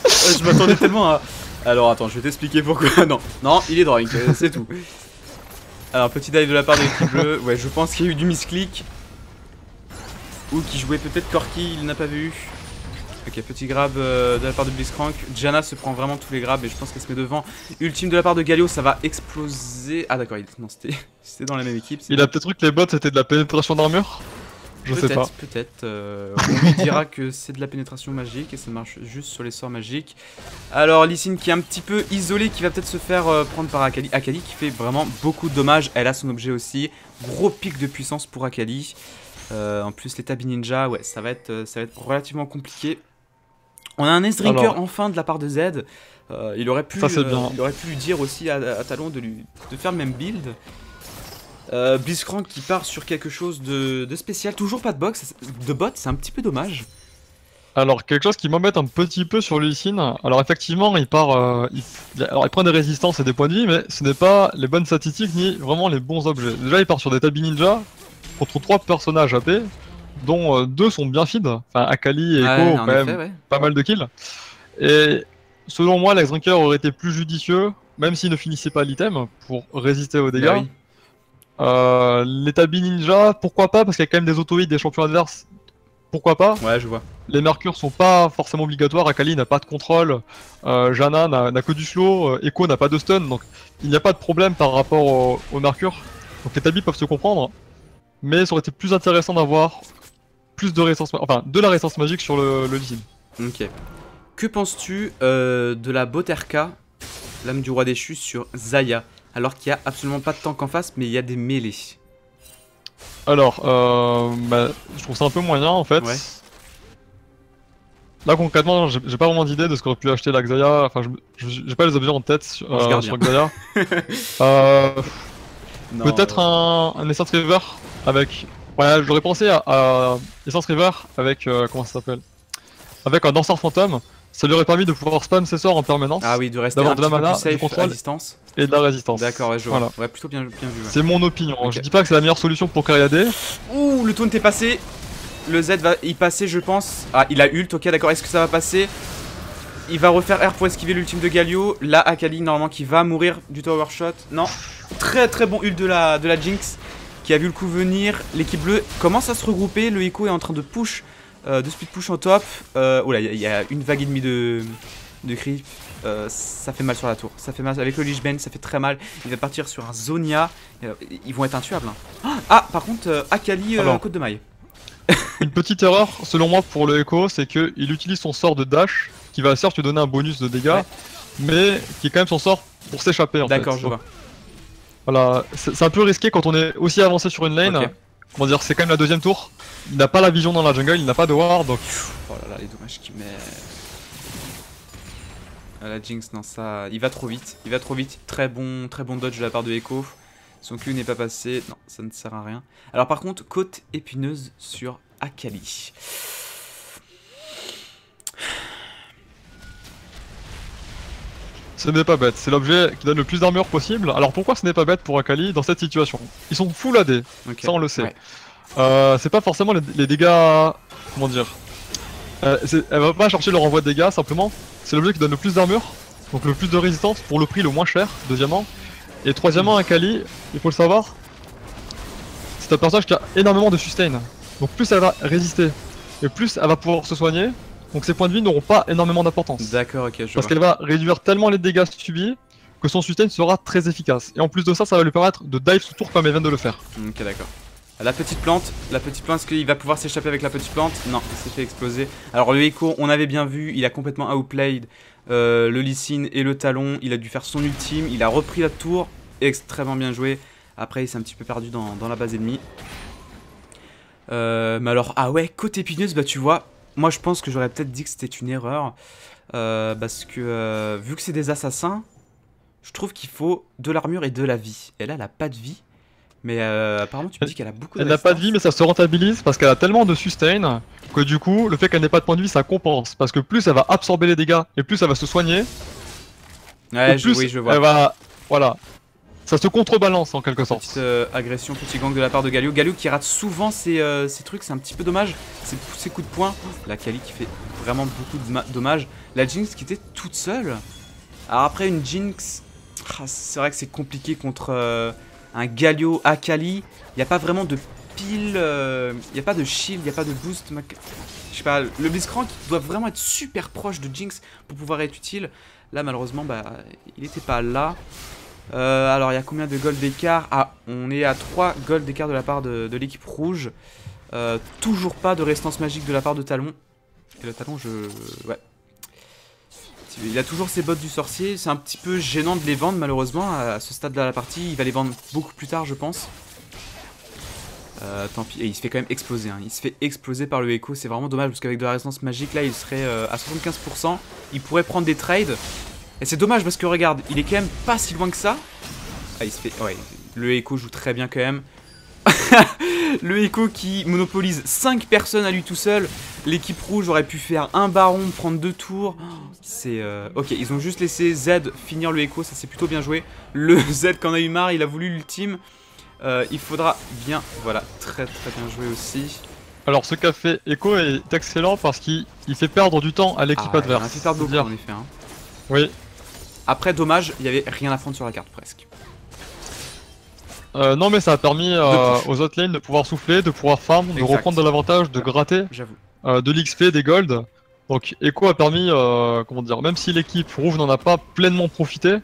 Je m'attendais tellement à... Alors attends, je vais t'expliquer pourquoi. Non, non, il est drunk, c'est tout. Alors petit dive de la part de l'équipe bleue. Ouais, je pense qu'il y a eu du misclick. Ou qui jouait peut-être Corki, il n'a pas vu. Ok, petit grab de la part de Blitzcrank. Janna se prend vraiment tous les grabs et je pense qu'elle se met devant. Ultime de la part de Galio, ça va exploser. Ah d'accord, il... non, c'était dans la même équipe. Il a peut-être cru que les bots c'était de la pénétration d'armure. Je sais pas. Peut-être, euh, on lui dira que c'est de la pénétration magique et ça marche juste sur les sorts magiques. Alors Lee Sin qui est un petit peu isolée, qui va peut-être se faire euh, prendre par Akali. Akali qui fait vraiment beaucoup de dommages, elle a son objet aussi. Gros pic de puissance pour Akali. Euh, en plus les Tabi Ninja, ouais, ça va être, ça va être relativement compliqué. On a un S-Drinker alors... enfin de la part de Z. Euh, il, aurait pu, ça, euh, il aurait pu lui dire aussi à, à Talon de, lui, de faire le même build. Euh, Blitzcrank qui part sur quelque chose de, de spécial, toujours pas de box, de bot, c'est un petit peu dommage. Alors quelque chose qui m'embête un petit peu sur Lee Sin, alors effectivement il part, euh, il, alors il prend des résistances et des points de vie mais ce n'est pas les bonnes statistiques ni vraiment les bons objets. Déjà il part sur des Tabi Ninja contre trois personnages A P dont deux euh, sont bien feed, enfin Akali et Eko ouais, ont quand effet, même ouais. pas mal de kills. Et selon moi l'ex-drinker aurait été plus judicieux même s'il ne finissait pas l'item pour résister aux dégâts. Euh, les Tabi Ninja, pourquoi pas, parce qu'il y a quand même des auto-hits des champions adverses, pourquoi pas. Ouais, je vois. Les Mercures sont pas forcément obligatoires, Akali n'a pas de contrôle, euh, Janna n'a que du slow, euh, Eko n'a pas de stun, donc il n'y a pas de problème par rapport aux au Mercure. Donc les Tabi peuvent se comprendre, mais ça aurait été plus intéressant d'avoir plus de résistance, enfin de la résistance magique sur le, le Lee Sin. Ok. Que penses-tu euh, de la Boterka, l'âme du roi déchu sur Zaya? Alors qu'il n'y a absolument pas de tank en face, mais il y a des mêlées. Alors, euh, bah, je trouve ça un peu moyen en fait. Ouais. Là concrètement, j'ai pas vraiment d'idée de ce qu'aurait pu acheter la Xayah. Enfin, j'ai pas les objets en tête euh, euh, sur Xayah. euh, Peut-être euh... un, un Essence River avec. Ouais, j'aurais pensé à, à Essence River avec. Euh, comment ça s'appelle? Avec un danseur fantôme. Ça lui aurait permis de pouvoir spam ses sorts en permanence. Ah oui, de rester un de la mana, du contrôle et de la résistance. D'accord, ouais, je vois. Voilà. Ouais, plutôt bien, bien vu. Ouais. C'est mon opinion. Okay. Je dis pas que c'est la meilleure solution pour Kariadé. Ouh, le taunt est passé. Le Z va y passer, je pense. Ah, il a ult. Ok, d'accord. Est-ce que ça va passer? Il va refaire R pour esquiver l'ultime de Galio. Là, Akali, normalement, qui va mourir du tower shot. Non. Très très bon ult de la, de la Jinx. qui a vu le coup venir. L'équipe bleue commence à se regrouper. Le Echo est en train de push, euh, de speed push en top. Euh, oh là, il y, y a une vague et demie de, de creep. Euh, ça fait mal sur la tour. Ça fait mal. Avec le Lich Bane, ça fait très mal. Il va partir sur un Zonia. Euh, ils vont être intuables. Hein. Ah, par contre, euh, Akali, euh, Côte de Maille. Une petite erreur, selon moi, pour le Echo, c'est qu'il utilise son sort de dash, qui va certes lui donner un bonus de dégâts, ouais, mais qui est quand même son sort pour s'échapper. D'accord, je vois. Voilà, c'est un peu risqué quand on est aussi avancé sur une lane. Okay. Comment dire, c'est quand même la deuxième tour. Il n'a pas la vision dans la jungle, il n'a pas de ward, donc... Oh là là, les dommages qu'il met... Ah, la Jinx, non, ça... Il va trop vite, il va trop vite. Très bon, très bon dodge de la part de Echo. Son Q n'est pas passé, non, ça ne sert à rien. Alors par contre, côte épineuse sur Akali. Ce n'est pas bête, c'est l'objet qui donne le plus d'armure possible. Alors pourquoi ce n'est pas bête pour Akali dans cette situation? Ils sont full A D, okay, ça on le sait. Ouais. Euh, c'est pas forcément les, les dégâts... Comment dire euh, Elle va pas chercher leur envoi de dégâts, simplement. C'est l'objet qui donne le plus d'armure, donc le plus de résistance pour le prix le moins cher, deuxièmement. Et troisièmement, Akali, il faut le savoir, c'est un personnage qui a énormément de sustain. Donc plus elle va résister, et plus elle va pouvoir se soigner, donc ses points de vie n'auront pas énormément d'importance. D'accord, ok, je vois. Parce qu'elle va réduire tellement les dégâts subis, que son sustain sera très efficace. Et en plus de ça, ça va lui permettre de dive sous tour comme elle vient de le faire. Ok, d'accord. La petite plante, la petite plante, est-ce qu'il va pouvoir s'échapper avec la petite plante? Non, il s'est fait exploser. Alors le Echo, on avait bien vu, il a complètement outplayed euh, le Lee Sin et le Talon. Il a dû faire son ultime, il a repris la tour, extrêmement bien joué. Après, il s'est un petit peu perdu dans, dans la base ennemie. Euh, mais alors, ah ouais, côté épineuse, bah tu vois, moi je pense que j'aurais peut-être dit que c'était une erreur. Euh, parce que, euh, vu que c'est des assassins, je trouve qu'il faut de l'armure et de la vie. Et là, elle a pas de vie. Mais euh, apparemment tu me dis qu'elle a beaucoup de Elle n'a pas de vie mais ça se rentabilise parce qu'elle a tellement de sustain que du coup le fait qu'elle n'ait pas de point de vie ça compense. Parce que plus elle va absorber les dégâts et plus elle va se soigner. Ouais, je, plus oui, je vois. Elle va... Voilà. Ça se contrebalance en quelque sorte. Petite euh, agression, petit gang de la part de Galio. Galio qui rate souvent ses, euh, ses trucs, c'est un petit peu dommage. Ses, ses coups de poing. La Kali qui fait vraiment beaucoup de dommages. La Jinx qui était toute seule. Alors après une Jinx... Ah, c'est vrai que c'est compliqué contre... Euh... un Galio, Akali, il n'y a pas vraiment de pile, il euh, n'y a pas de shield, il n'y a pas de boost. Je sais pas, le Blitzcrank doit vraiment être super proche de Jinx pour pouvoir être utile. Là, malheureusement, bah, il n'était pas là. Euh, alors, il y a combien de gold d'écart? Ah, on est à trois gold d'écart de la part de, de l'équipe rouge. Euh, toujours pas de résistance magique de la part de Talon. Et le Talon, je... Ouais. Il a toujours ses bottes du sorcier, c'est un petit peu gênant de les vendre malheureusement à ce stade de la partie, il va les vendre beaucoup plus tard je pense. Euh, tant pis, et il se fait quand même exploser, hein. Il se fait exploser par le Echo, c'est vraiment dommage parce qu'avec de la résistance magique là il serait euh, à soixante-quinze pour cent, il pourrait prendre des trades. Et c'est dommage parce que regarde, il est quand même pas si loin que ça. Ah il se fait, ouais, le Echo joue très bien quand même. Le Echo qui monopolise cinq personnes à lui tout seul. L'équipe rouge aurait pu faire un baron, prendre deux tours. C'est euh... ok, ils ont juste laissé Z finir le Echo, ça c'est plutôt bien joué. Le Z qu'en a eu marre, il a voulu l'ultime. Euh, il faudra bien, voilà, très très bien joué aussi. Alors ce qu'a fait Echo est excellent parce qu'il fait perdre du temps à l'équipe ah, adverse. Il a fait perdre beaucoup en effet. Hein. Oui. Après dommage, il n'y avait rien à prendre sur la carte presque. Euh, non mais ça a permis euh, aux autres lanes de pouvoir souffler, de pouvoir farm, exact, de reprendre de l'avantage, de gratter euh, de l'X P, des golds. Donc Echo a permis, euh, comment dire, même si l'équipe rouge n'en a pas pleinement profité,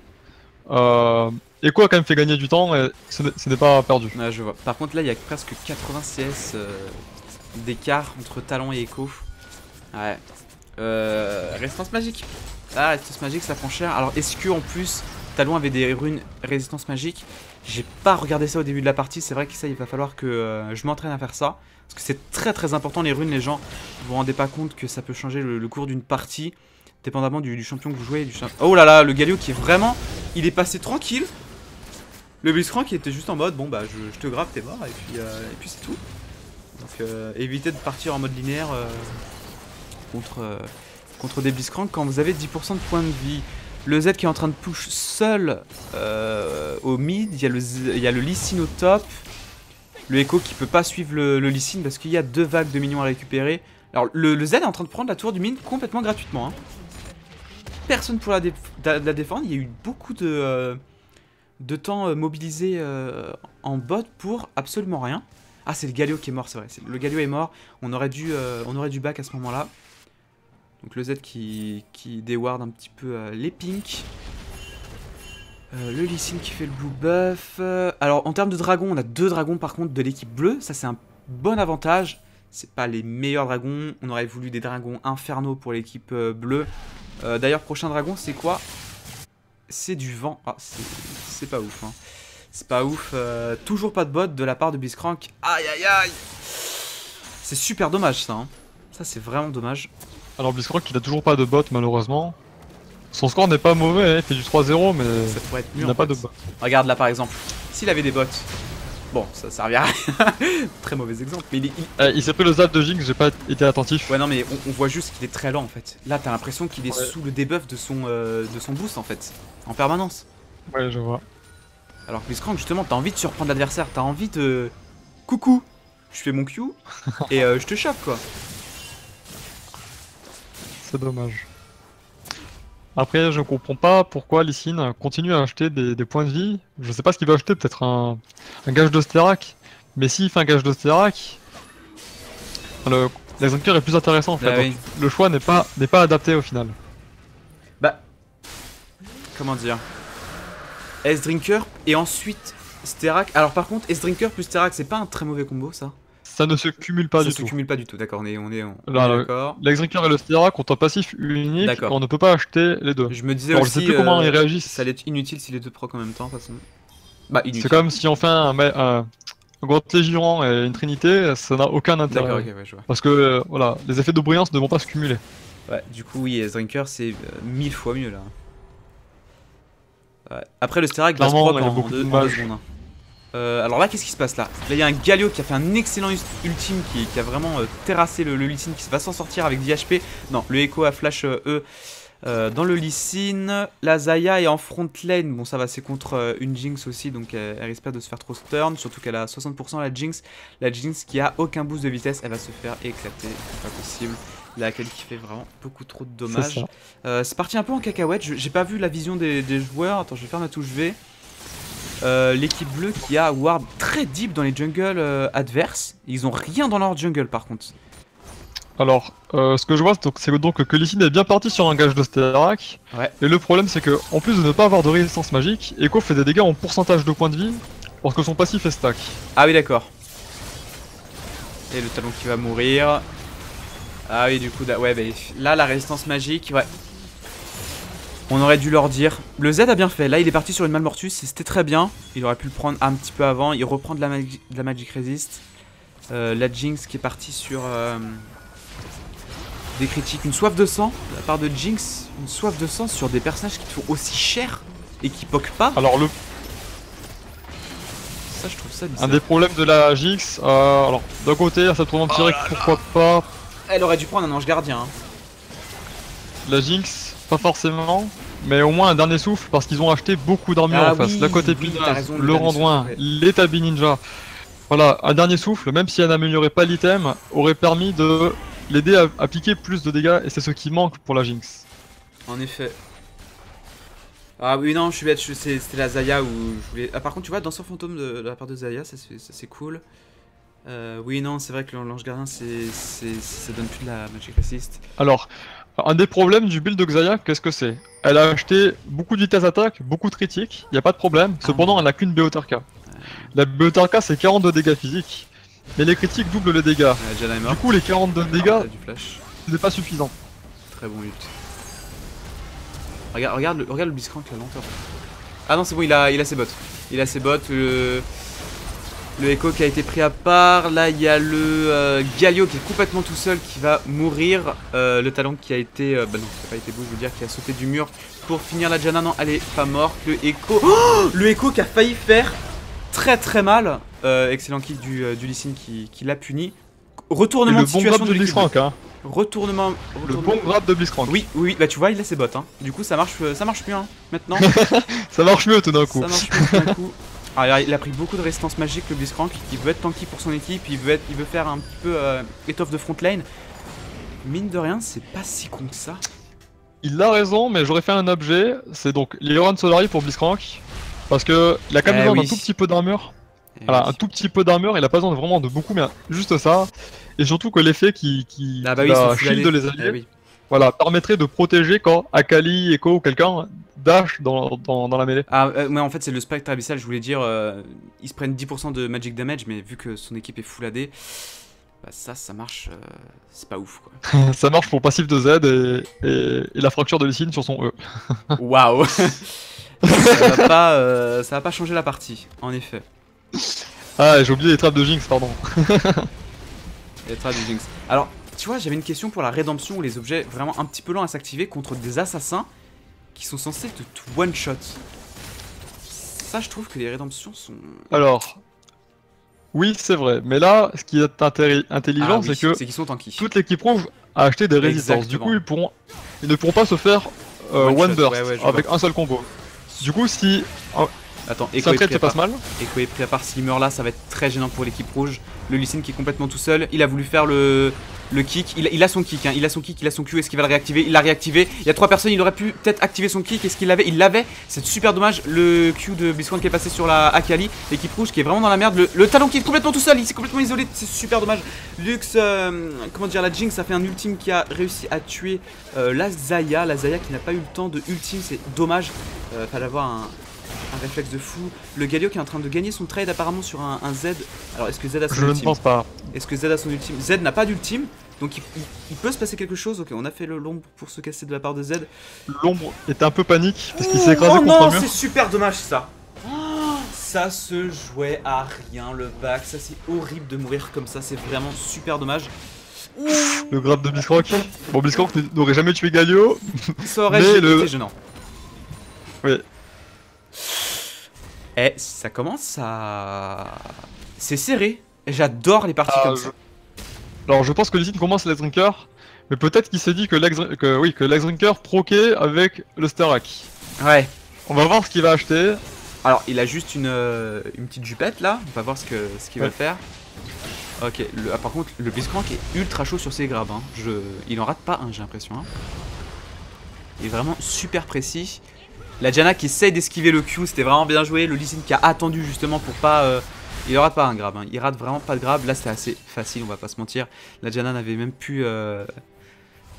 euh, Echo a quand même fait gagner du temps et ce n'est pas perdu. Ouais, je vois. Par contre là il y a presque quatre-vingts C S euh, d'écart entre Talon et Echo. Ouais. Euh, résistance magique. Ah, résistance magique ça prend cher. Alors est-ce que en plus Talon avait des runes résistance magique? J'ai pas regardé ça au début de la partie, c'est vrai que ça il va falloir que euh, je m'entraîne à faire ça. Parce que c'est très très important les runes, les gens, vous vous rendez pas compte que ça peut changer le, le cours d'une partie. Dépendamment du, du champion que vous jouez et du champion... Oh là là, le Galio qui est vraiment... Il est passé tranquille. Le Blitzcrank qui était juste en mode, bon bah je, je te grave, t'es mort, et puis, euh, et puis c'est tout. Donc euh, évitez de partir en mode linéaire euh, contre, euh, contre des Blitzcrank quand vous avez dix pour cent de points de vie. Le Z qui est en train de push seul euh, au mid, il y a le, Z, il y a le Lee Sin au top. Le Echo qui peut pas suivre le, le Lee Sin parce qu'il y a deux vagues de minions à récupérer. Alors le, le Z est en train de prendre la tour du mid complètement gratuitement. Hein. Personne pour la, dé, la, la défendre, il y a eu beaucoup de, euh, de temps mobilisé euh, en bot pour absolument rien. Ah, c'est le Galio qui est mort, c'est vrai. Le Galio est mort. On aurait dû, euh, on aurait dû back à ce moment-là. Donc le Z qui, qui déward un petit peu euh, les pinks. Euh, le Lee Sin qui fait le blue buff. Euh, alors en termes de dragons, on a deux dragons par contre de l'équipe bleue. Ça c'est un bon avantage. C'est pas les meilleurs dragons. On aurait voulu des dragons infernaux pour l'équipe euh, bleue. Euh, D'ailleurs, prochain dragon, c'est quoi? C'est du vent. Ah, c'est pas ouf. Hein. C'est pas ouf. Euh, toujours pas de bot de la part de Blitzcrank. Aïe aïe aïe. C'est super dommage ça. Hein. Ça c'est vraiment dommage. Alors Blitzcrank il a toujours pas de bot malheureusement. Son score n'est pas mauvais, hein. Il fait du trois zéro mais il n'a pas de bot. Regarde là par exemple. S'il avait des bots. Bon, ça servira à rien. Très mauvais exemple. Mais il, il... Euh, il s'est pris le zap de Jinx, j'ai pas été attentif. Ouais, non, mais on, on voit juste qu'il est très lent en fait. Là, t'as l'impression qu'il est ouais. sous le debuff de son, euh, de son boost en fait. En permanence. Ouais, je vois. Alors que Blitzcrank, justement, t'as envie de surprendre l'adversaire. T'as envie de. Coucou, je fais mon Q et euh, je te chope quoi. C'est dommage. Après, je comprends pas pourquoi Lee Sin continue à acheter des, des points de vie. Je sais pas ce qu'il va acheter, peut-être un, un gage d'Osterac. Mais s'il fait un gage d'Osterac, l'exemplaire est plus intéressant en fait. Bah oui. Donc, le choix n'est pas, n'est pas adapté au final. Bah. Comment dire, S-Drinker et ensuite Sterak. Alors par contre, S-Drinker plus Sterak, c'est pas un très mauvais combo ça. Ça ne se cumule pas ça du tout. Ça ne se cumule pas du tout, d'accord, on est, on est, on est d'accord. L'Exdrinker et le Sterak ont un passif unique, on ne peut pas acheter les deux. Je me disais Alors, aussi, je sais plus comment euh, ils réagissent. Ça allait être inutile si les deux proc en même temps, de toute façon. Bah, c'est comme si on fait un, un, un gantelet gigant et une trinité, ça n'a aucun intérêt. D'accord, ok, ouais, je vois. Parce que, euh, voilà, les effets de brillance ne vont pas se cumuler. Ouais, du coup, oui, S-Drinker, c'est euh, mille fois mieux, là. Ouais. Après, le Sterak, glace propre en, en deux, deux secondes. Euh, alors là, qu'est-ce qui se passe là? Là, il y a un Galio qui a fait un excellent ultime qui, qui a vraiment euh, terrassé le, le Lee Sin qui va s'en sortir avec dix H P. Non, le Echo a flash euh, E euh, dans le Lee Sin. La Zaya est en front lane. Bon, ça va, c'est contre euh, une Jinx aussi, donc euh, elle risque pas de se faire trop stun. Surtout qu'elle a soixante pour cent la Jinx. La Jinx qui a aucun boost de vitesse, elle va se faire éclater. Pas possible. Là, laquelle qui fait vraiment beaucoup trop de dommages. Euh, c'est parti un peu en cacahuète. J'ai pas vu la vision des, des joueurs. Attends, je vais faire ma touche V. Euh, l'équipe bleue qui a ward très deep dans les jungles euh, adverses. Ils ont rien dans leur jungle par contre. Alors, euh, ce que je vois, c'est donc que Lee Sin est bien parti sur un gage de Sterak. Ouais. Et le problème, c'est que en plus de ne pas avoir de résistance magique, Echo fait des dégâts en pourcentage de points de vie parce que son passif est stack. Ah oui, d'accord. Et le Talon qui va mourir. Ah oui, du coup, da... ouais, bah, là, la résistance magique, ouais. On aurait dû leur dire. Le Z a bien fait. Là, il est parti sur une Malmortus. C'était très bien. Il aurait pu le prendre un petit peu avant. Il reprend de la, magi de la Magic Resist. Euh, la Jinx qui est partie sur euh, des critiques. Une soif de sang. De la part de Jinx. Une soif de sang sur des personnages qui font aussi cher et qui poquent pas. Alors, le. Ça, je trouve ça bizarre. Un des problèmes de la Jinx. Euh, alors, d'un côté, ça tourne en oh direct. Pourquoi pas. Elle aurait dû prendre un ange gardien. Hein. La Jinx. Pas forcément, mais au moins un dernier souffle parce qu'ils ont acheté beaucoup d'armures ah en face. Oui, la côte épinée, oui, le rang les tabi ninja. Voilà, un dernier souffle, même si elle n'améliorait pas l'item, aurait permis de l'aider à appliquer plus de dégâts et c'est ce qui manque pour la Jinx. En effet. Ah oui, non, je suis bête, c'était la Zaya où je voulais. Ah, par contre, tu vois, dans son fantôme de, de la part de Zaya, ça c'est cool. Euh, oui, non, c'est vrai que l'ange gardien, c'est ça donne plus de la Magic Resist. Alors. Un des problèmes du build de Xayah, qu'est-ce que c'est? Elle a acheté beaucoup de vitesse d'attaque, beaucoup de critiques, il n'y a pas de problème, cependant elle n'a qu'une B O T R K. La B O T R K c'est quarante-deux dégâts physiques, mais les critiques doublent les dégâts. Euh, du coup les quarante-deux dégâts, c'est pas suffisant. Très bon ult. Regarde, regarde, le, regarde le Blitzcrank, la lenteur. Ah non c'est bon, il a, il a ses bottes. Il a ses bottes, le... Le Echo qui a été pris à part, là il y a le euh, Galio qui est complètement tout seul qui va mourir. Euh, le Talon qui a été, euh, bah non ça n'a pas été beau je veux dire, qui a sauté du mur pour finir la Janna, non elle est pas morte. Le Echo, oh le Echo qui a failli faire très très mal. Euh, excellent kill du, euh, du Lee Sin qui, qui l'a puni. Retournement de situation de Blitzcrank hein. Retournement, retournement... Le bon grab de Blitzcrank. Oui, oui, bah tu vois il a ses bottes hein. Du coup ça marche, ça marche mieux hein, maintenant. Ça marche mieux tout d'un coup. Ça marche mieux tout d'un coup. Alors, il a pris beaucoup de résistance magique le Blitzcrank, il veut être tanky pour son équipe, il veut, être, il veut faire un petit peu euh, étoffe de front lane. Mine de rien, c'est pas si con que ça. Il a raison, mais j'aurais fait un objet, c'est donc l'Iron Solari pour Blitzcrank, Parce que il a quand même eh besoin oui. d'un tout petit peu d'armure. Voilà, oui. un tout petit peu d'armure, il a pas besoin de vraiment de beaucoup, mais juste ça. Et surtout que l'effet qui, qui ah bah oui, shield les alliés, eh oui. voilà, permettrait de protéger quand Akali, Eko ou quelqu'un dash dans, dans, dans la mêlée. Ah, euh, mais en fait, c'est le spectre abyssal, je voulais dire, euh, ils se prennent dix pour cent de magic damage, mais vu que son équipe est full A D, bah ça, ça marche, euh, c'est pas ouf quoi. Ça marche pour passif de Z et, et, et la fracture de Lucine sur son E. Waouh. Ça va pas, euh, ça va pas changer la partie, en effet. Ah, j'ai oublié les trappes de Jinx, pardon. Les trappes de Jinx. Alors, tu vois, j'avais une question pour la rédemption où les objets vraiment un petit peu lents à s'activer contre des assassins qui sont censés te one-shot. Ça, je trouve que les rédemptions sont... Alors... Oui, c'est vrai, mais là, ce qui est intelligent, ah, oui. c'est que qu'ils sont toute l'équipe rouge a acheté des résistances. Du coup, ils, pourront... ils ne pourront pas se faire euh, one, one burst ouais, ouais, avec vois. un seul combo. Du coup, si... Attends, Echo est, est, par... est pris à part, s'il meurt là, ça va être très gênant pour l'équipe rouge. Le Lucine qui est complètement tout seul, il a voulu faire le, le kick, il, il a son kick, hein. il a son kick, il a son Q, est-ce qu'il va le réactiver? Il l'a réactivé, il y a trois personnes, il aurait pu peut-être activer son kick, est-ce qu'il l'avait? Il l'avait, c'est super dommage, le Q de Biswan qui est passé sur la Akali, l'équipe rouge qui est vraiment dans la merde, le, le Talon qui est complètement tout seul, il s'est complètement isolé, c'est super dommage. Lux, euh, comment dire, la Jinx a fait un ultime qui a réussi à tuer euh, la Zaya, la Zaya qui n'a pas eu le temps de ultime, c'est dommage, euh, fallait avoir un... un réflexe de fou. Le Galio qui est en train de gagner son trade apparemment sur un, un Z. Alors est-ce que Z a son Je ultime Je ne pense pas. Est-ce que Z a son ultime? Z n'a pas d'ultime. Donc il, il, il peut se passer quelque chose. Ok, on a fait l'ombre pour se casser de la part de Z. L'ombre est un peu panique parce qu'il s'est écrasé contre un mur. Oh non, c'est super dommage ça. Ça se jouait à rien le bac. Ça c'est horrible de mourir comme ça. C'est vraiment super dommage. Le grab de Biscroc. Bon, Biscroc n'aurait jamais tué Galio. Ça aurait été le... gênant. Oui. Eh, ça commence à... C'est serré. J'adore les parties ah, comme ça. Je... Alors, je pense que Lucine commence l'ex drinker, mais peut-être qu'il s'est dit que l'ex que, oui, que l'ex drinker proquait avec le Starak. Ouais. On va voir ce qu'il va acheter. Alors, il a juste une, euh, une petite jupette là. On va voir ce qu'il ce qu'il ouais. va faire. Ok. Le, ah, par contre, le Blitzcrank est ultra chaud sur ses grabs. Hein. Je... Il en rate pas un, hein, j'ai l'impression. Hein. Il est vraiment super précis. La Diana qui essaye d'esquiver le Q, c'était vraiment bien joué. Le Lucine qui a attendu justement pour pas... Euh... Il rate pas un grab, hein. il rate vraiment pas de grab. Là c'était assez facile, on va pas se mentir. La Diana n'avait même plus euh...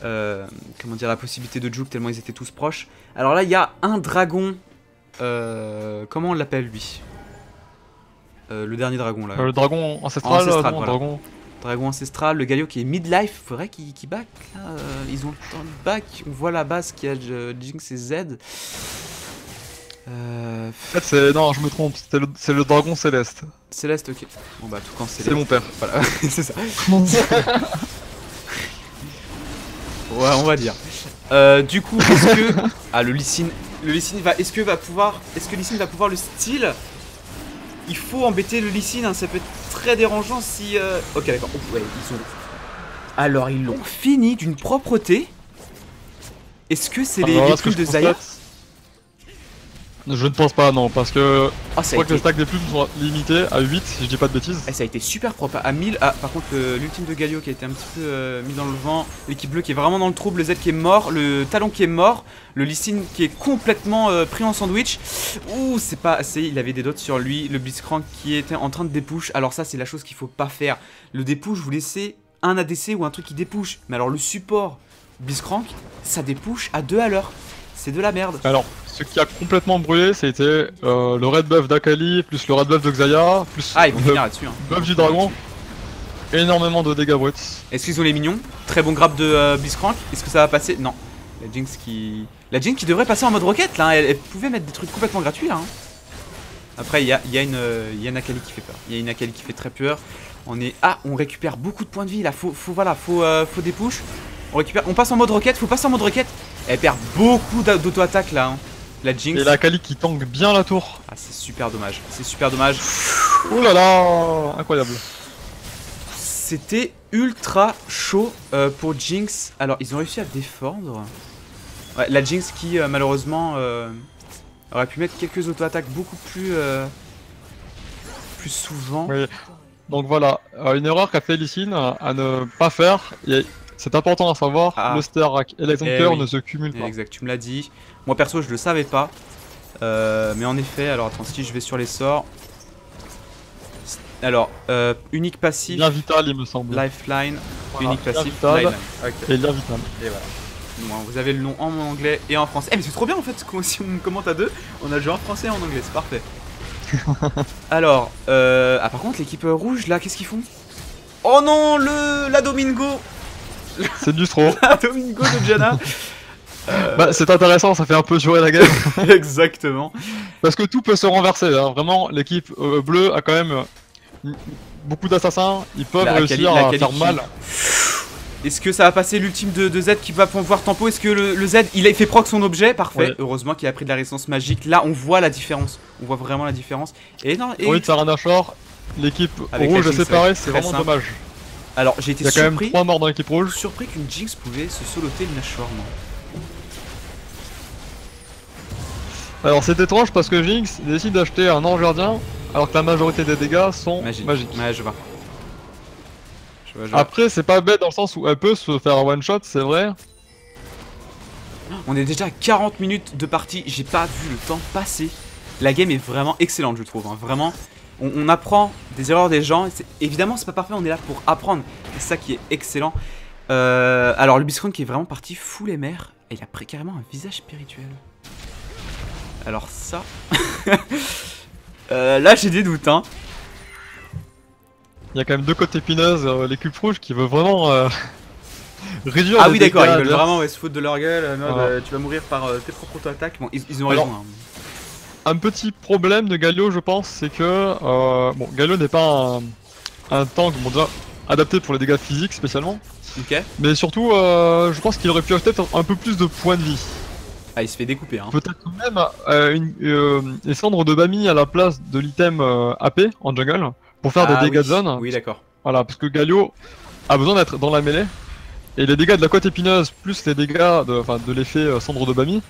Euh... comment dire, la possibilité de juke tellement ils étaient tous proches. Alors là il y a un dragon... Euh... Comment on l'appelle lui euh, Le dernier dragon là. Euh, le dragon ancestral, ancestral non, voilà. dragon. Dragon ancestral, le Galio qui est midlife, faudrait qu'il qu back là. Ils ont le temps de back, on voit la base qui a Jinx et Z. Euh... En fait c'est... non je me trompe, c'est le... le dragon Céleste. Céleste ok, bon bah Toucan Céleste. C'est mon père. Voilà, c'est ça. Mon Dieu. Ouais on va dire. Euh, du coup est-ce que... Ah le Lucine, le Lucine va... Est-ce que va pouvoir... Est-ce que Lucine va pouvoir le style? Il faut embêter le Lucine, hein, ça peut être très dérangeant si... Euh... Ok d'accord, ouais, ils sont... Alors ils l'ont fini d'une propreté. Est-ce que c'est les, les plumes de Zaya constate... Je ne pense pas non, parce que... Ah, je crois été... que le stack des plumes sont limités à huit, si je dis pas de bêtises. Et ça a été super propre, à mille... Ah par contre euh, l'ultime de Galio qui a été un petit peu euh, mis dans le vent. L'équipe bleue qui est vraiment dans le trouble, le Z qui est mort, le Talon qui est mort. Le Lucine qui est complètement euh, pris en sandwich. Ouh, c'est pas assez. Il avait des dots sur lui. Le Blitzcrank qui était en train de dépush. Alors ça, c'est la chose qu'il faut pas faire. Le dépush, vous laissez un A D C ou un truc qui dépush. Mais alors le support Blitzcrank, ça dépush à deux à l'heure. C'est de la merde. Alors, ce qui a complètement brûlé, c'était euh, le red buff d'Akali, plus le red buff de Xayah, plus ah, ils vont le finir là-dessus, hein. buff du dragon. Énormément de dégâts bruts. Est-ce qu'ils ont les minions? Très bon grab de euh, Blitzcrank. Est-ce que ça va passer? Non. La Jinx qui... La Jinx qui devrait passer en mode roquette là, elle, elle pouvait mettre des trucs complètement gratuits là. Hein. Après il y a, y, a euh, y a une Akali qui fait peur, il y a une Akali qui fait très peur. On est... Ah, on récupère beaucoup de points de vie là, faut, faut voilà, faut, euh, faut des push. On récupère, on passe en mode roquette, faut passer en mode roquette. Elle perd beaucoup d'auto-attaque là, hein. La Jinx. Et la Akali qui tangue bien la tour. Ah c'est super dommage, c'est super dommage. Ouh là là, incroyable. C'était ultra chaud euh, pour Jinx. Alors ils ont réussi à défendre. Ouais, la Jinx qui euh, malheureusement euh, aurait pu mettre quelques auto-attaques beaucoup plus euh, plus souvent. Oui. Donc voilà, euh, une erreur qu'a fait Lucine à ne pas faire. C'est important à savoir, ah. le Star Rack et l'ex-Hunter eh oui. ne se cumulent pas. Exact, tu me l'as dit. Moi perso je le savais pas. Euh, mais en effet, alors attends, si je vais sur les sorts. Alors, euh, unique passif. Lien vital, il me semble. Lifeline. Voilà. Unique passif. Vital, lifeline. Okay. Et lien vital. Et voilà. Donc, vous avez le nom en anglais et en français. Eh, mais c'est trop bien en fait, si on commente à deux, on a le jeu en français et en anglais, c'est parfait. Alors, euh. Ah, par contre, l'équipe rouge là, qu'est-ce qu'ils font? Oh non, le. La Domingo. C'est du trop. La Domingo de Diana. Euh... Bah, c'est intéressant, ça fait un peu jouer la game. Exactement. Parce que tout peut se renverser, hein. Vraiment, l'équipe euh, bleue a quand même euh, beaucoup d'assassins, ils peuvent la réussir à faire mal. Est-ce que ça va passer l'ultime de, de Z qui va pouvoir tempo? Est-ce que le, le Z, il a fait proc son objet? Parfait, oui. Heureusement qu'il a pris de la résistance magique. Là, on voit la différence, on voit vraiment la différence. Et non, et... Oui, ça rend un short, l'équipe rouge est séparée, c'est vraiment simple. Dommage. Alors, j'ai été surpris, il y a quand même trois morts dans l'équipe rouge. Surpris qu'une Jinx pouvait se soloter le Nashorn. Alors c'est étrange parce que Jinx décide d'acheter un ange gardien alors que la majorité des dégâts sont magique. magiques. Ouais, je vois. Je vois, je vois. Après c'est pas bête dans le sens où elle peut se faire un one shot, c'est vrai. On est déjà à quarante minutes de partie, j'ai pas vu le temps passer. La game est vraiment excellente je trouve, hein. Vraiment. On, on apprend des erreurs des gens, évidemment c'est pas parfait, on est là pour apprendre, c'est ça qui est excellent. Euh, alors le Biscone qui est vraiment parti full M R, et il a pris carrément un visage spirituel. Alors ça... euh, là j'ai des doutes, hein. Il y a quand même deux côtés épineuses, euh, l'équipe rouge qui veut vraiment euh, réduire ah les oui d'accord, ils veulent vraiment ouais, se foutre de leur gueule, mode, voilà. euh, tu vas mourir par euh, tes propres auto-attaques, bon ils, ils ont raison. Hein. Un petit problème de Galio je pense, c'est que... Euh, bon, Galio n'est pas un, un tank bon, déjà, adapté pour les dégâts physiques spécialement. Okay. Mais surtout, euh, je pense qu'il aurait pu acheter un peu plus de points de vie. Ah, il se fait découper, hein. Peut-être même euh, une, euh, les cendres de Bami à la place de l'item euh, A P en jungle pour faire ah, des dégâts oui. de zone. Oui, d'accord. Voilà, parce que Galio a besoin d'être dans la mêlée. Et les dégâts de la côte épineuse plus les dégâts de, de l'effet euh, cendre de Bami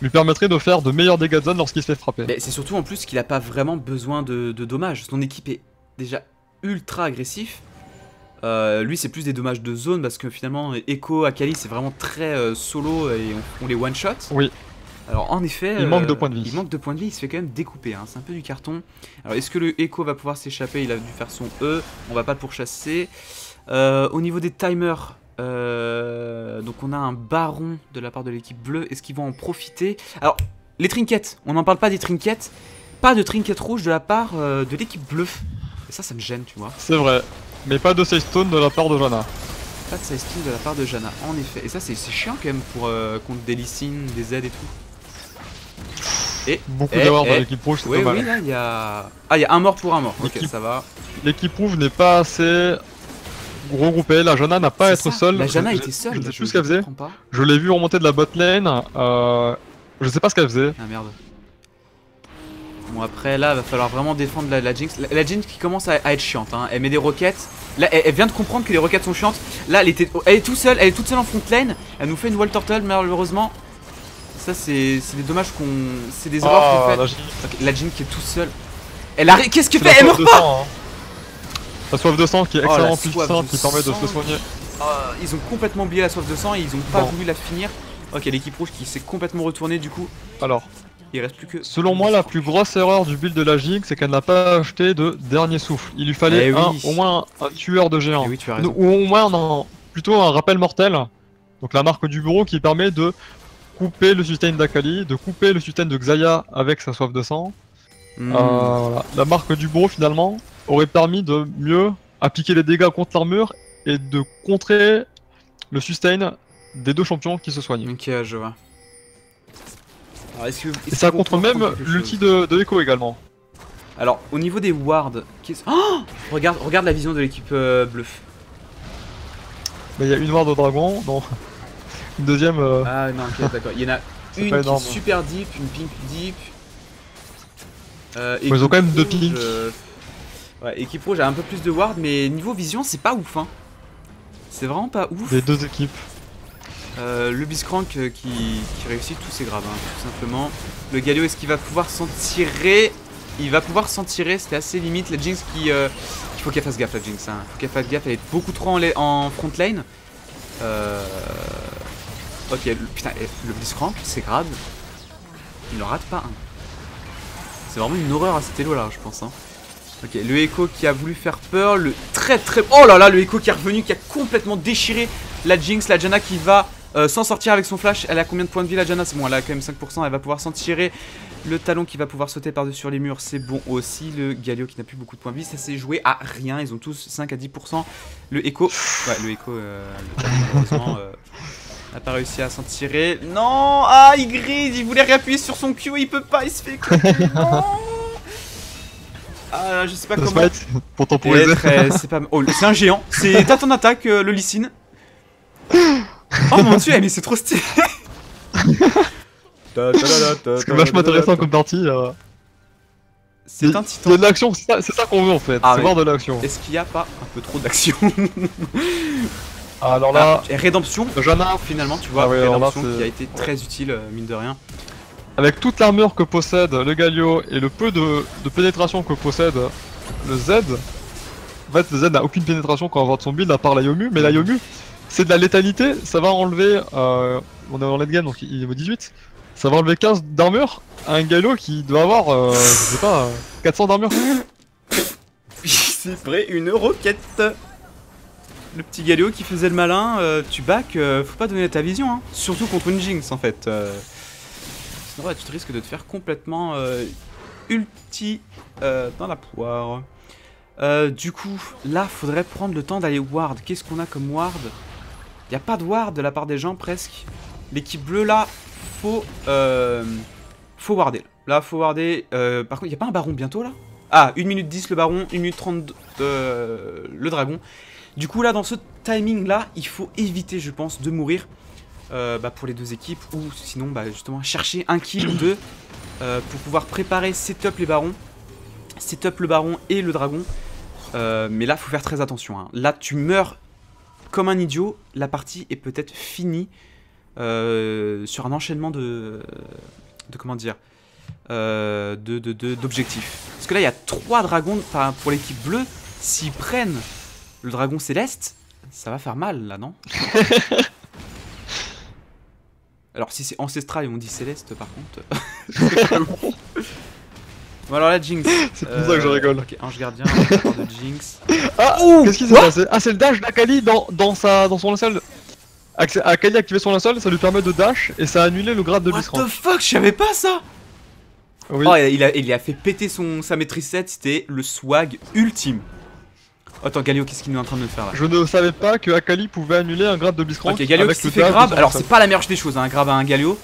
lui permettraient de faire de meilleurs dégâts de zone lorsqu'il se fait frapper. Mais c'est surtout en plus qu'il n'a pas vraiment besoin de, de dommages. Son équipe est déjà ultra agressif. Euh, lui, c'est plus des dommages de zone parce que finalement, Echo, Akali, c'est vraiment très euh, solo et on, on les one-shot. Oui. Alors, en effet, il euh, manque de points de vie. Il manque de points de vie, il se fait quand même découper. Hein. C'est un peu du carton. Alors, est-ce que le Echo va pouvoir s'échapper? Il a dû faire son E. On va pas le pourchasser. Euh, au niveau des timers, euh, donc on a un baron de la part de l'équipe bleue. Est-ce qu'ils vont en profiter? Alors, les trinkets, on n'en parle pas des trinkets. Pas de trinket rouge de la part euh, de l'équipe bleue. Et ça, ça me gêne, tu vois. C'est vrai. Mais pas de side stone de la part de Janna. Pas de side stone de la part de Janna, en effet. Et ça, c'est chiant quand même pour euh, contre des Lee Sin, des Z et tout. Et beaucoup eh, d'erreurs eh, dans l'équipe rouge, c'est oui, dommage. Oui, là, il y a... Ah, il y a un mort pour un mort. Ok, ça va. L'équipe rouge n'est pas assez regroupée. La Janna n'a pas à être seule. La Janna était seule. Je ne sais plus ce qu'elle faisait. Je l'ai vu remonter de la bot lane. Euh... Je sais pas ce qu'elle faisait. Ah merde. Bon après là va falloir vraiment défendre la, la Jinx. La, la Jinx qui commence à, à être chiante hein. Elle met des roquettes. Là elle, elle vient de comprendre que les roquettes sont chiantes. Là elle était, elle est toute seule, elle est toute seule en front lane. Elle nous fait une wall turtle malheureusement. Ça c'est des dommages qu'on... C'est des erreurs oh, qu'on fait. La Jinx. Okay, la Jinx qui est toute seule. Elle arrive... Qu'est-ce qu'elle fait? Elle meurt pas hein. La soif de sang qui est extrêmement oh, puissante qui permet de se soigner. Oh, ils ont complètement oublié la soif de sang et ils ont pas bon. voulu la finir. Ok l'équipe rouge qui s'est complètement retournée du coup. Alors... Il reste plus que... Selon moi, la plus grosse erreur du build de la Jinx, c'est qu'elle n'a pas acheté de dernier souffle. Il lui fallait eh oui. un, au moins un tueur de géant. Eh oui, tu as raison. Ou au moins un, plutôt un rappel mortel. Donc la marque du bureau qui permet de couper le sustain d'Akali, de couper le sustain de Xayah avec sa soif de sang. Mmh. Euh, voilà. La marque du bureau finalement aurait permis de mieux appliquer les dégâts contre l'armure et de contrer le sustain des deux champions qui se soignent. Ok, je vois. Alors, que, et ça contre même l'ulti de, de Echo également. Alors au niveau des wards, oh regarde, regarde la vision de l'équipe euh, bleue. Il y a une ward au dragon, non. Une deuxième... Euh... Ah non ok d'accord, il y en a une qui est super deep, une pink deep. Euh, ils ont quand même deux pink. Euh... Ouais, équipe rouge a un peu plus de wards mais niveau vision c'est pas ouf hein. C'est vraiment pas ouf. Les deux équipes. Euh, le Biscrank qui, qui réussit tous ses grabs, hein, tout simplement. Le Galio, est-ce qu'il va pouvoir s'en tirer? Il va pouvoir s'en tirer, c'était assez limite. La Jinx qui... Euh, il faut qu'elle fasse gaffe, la Jinx. Hein. Il faut qu'elle fasse gaffe, elle est beaucoup trop en, en front lane. Euh... Ok, le, putain, le Biscrank, ses grabs, il n'en rate pas un. C'est vraiment une horreur à cet élo là, je pense. Hein. Ok, le Echo qui a voulu faire peur, le très très... Oh là là, le Echo qui est revenu, qui a complètement déchiré la Jinx, la Janna qui va euh, s'en sortir avec son flash. Elle a combien de points de vie la Janna? C'est bon, elle a quand même cinq pour cent, elle va pouvoir s'en tirer. Le Talon qui va pouvoir sauter par-dessus sur les murs, c'est bon aussi. Le Galio qui n'a plus beaucoup de points de vie, ça s'est joué à rien, ils ont tous cinq à dix pour cent. Le Echo, ouais, le Echo, euh, le Talon, malheureusement... Euh... n'a pas réussi à s'en tirer. Non. Ah, Ygritte, il voulait réappuyer sur son Q, il peut pas, il se fait éclater. Non. Ah, je sais pas comment... Pour temporiser. C'est pas... Oh, c'est un géant. C'est à ton attaque, euh, le Lee Sin. Oh mon dieu, mais c'est trop stylé. C'est vachement intéressant comme partie. Là. C'est un titan. De l'action, c'est ça, ça qu'on veut en fait. Ah, c'est voir de l'action. Est-ce qu'il n'y a pas un peu trop d'action? Alors là, ah, rédemption, Janna, finalement, tu vois, ah oui, rédemption là, qui a été très utile, euh, mine de rien. Avec toute l'armure que possède le Galio et le peu de, de pénétration que possède le Z, en fait, le Z n'a aucune pénétration quand on va de son build à part la Yomu, mais la Yomu, c'est de la létalité, ça va enlever, euh, on est en late game donc il est au dix-huit, ça va enlever quinze d'armure à un Galio qui doit avoir, euh, je sais pas, quatre cents d'armure. C'est vrai, une roquette. Le petit Galio qui faisait le malin, euh, tu back, euh, faut pas donner ta vision, hein. Surtout contre une Jinx en fait. Euh... Sinon, là, tu te risques de te faire complètement euh, ulti euh, dans la poire. Euh, du coup, là, faudrait prendre le temps d'aller ward. Qu'est-ce qu'on a comme ward? Y a pas de ward de la part des gens presque. L'équipe bleue là, faut euh, faut warder. Là, faut warder. Euh, par contre, y a pas un baron bientôt là? Ah, une minute dix le baron, une minute trente euh, le dragon. Du coup là dans ce timing là il faut éviter je pense de mourir euh, bah, pour les deux équipes ou sinon bah, justement chercher un kill ou deux euh, pour pouvoir préparer setup les barons, setup le baron et le dragon euh, mais là faut faire très attention hein. Là tu meurs comme un idiot, la partie est peut-être finie euh, sur un enchaînement de, de comment dire euh, de, de, de, d'objectifs parce que là il y a trois dragons pour l'équipe bleue, s'ils prennent le dragon céleste, ça va faire mal là, non? Alors si c'est ancestral et on dit céleste par contre... Bon. Bon alors la Jinx... C'est pour euh, ça que je rigole. Ok, ange gardien, de Jinx... Ah, qu'est-ce qui s'est passé? Ah, c'est le dash d'Akali dans, dans, dans son linceul. Akali a activé son linceul, ça lui permet de dash et ça a annulé le grade de Bisran. What the fuck, je savais pas ça. Oui. Oh, il a, il a fait péter son, sa maîtrise sept, c'était le swag ultime. Attends, Galio, qu'est-ce qu'il est en train de me faire là? Je ne savais pas que Akali pouvait annuler un grab de Biscrank. Ok, Galio qui s'est fait grab. Alors, c'est pas la meilleure des choses, un hein, grab à un Galio.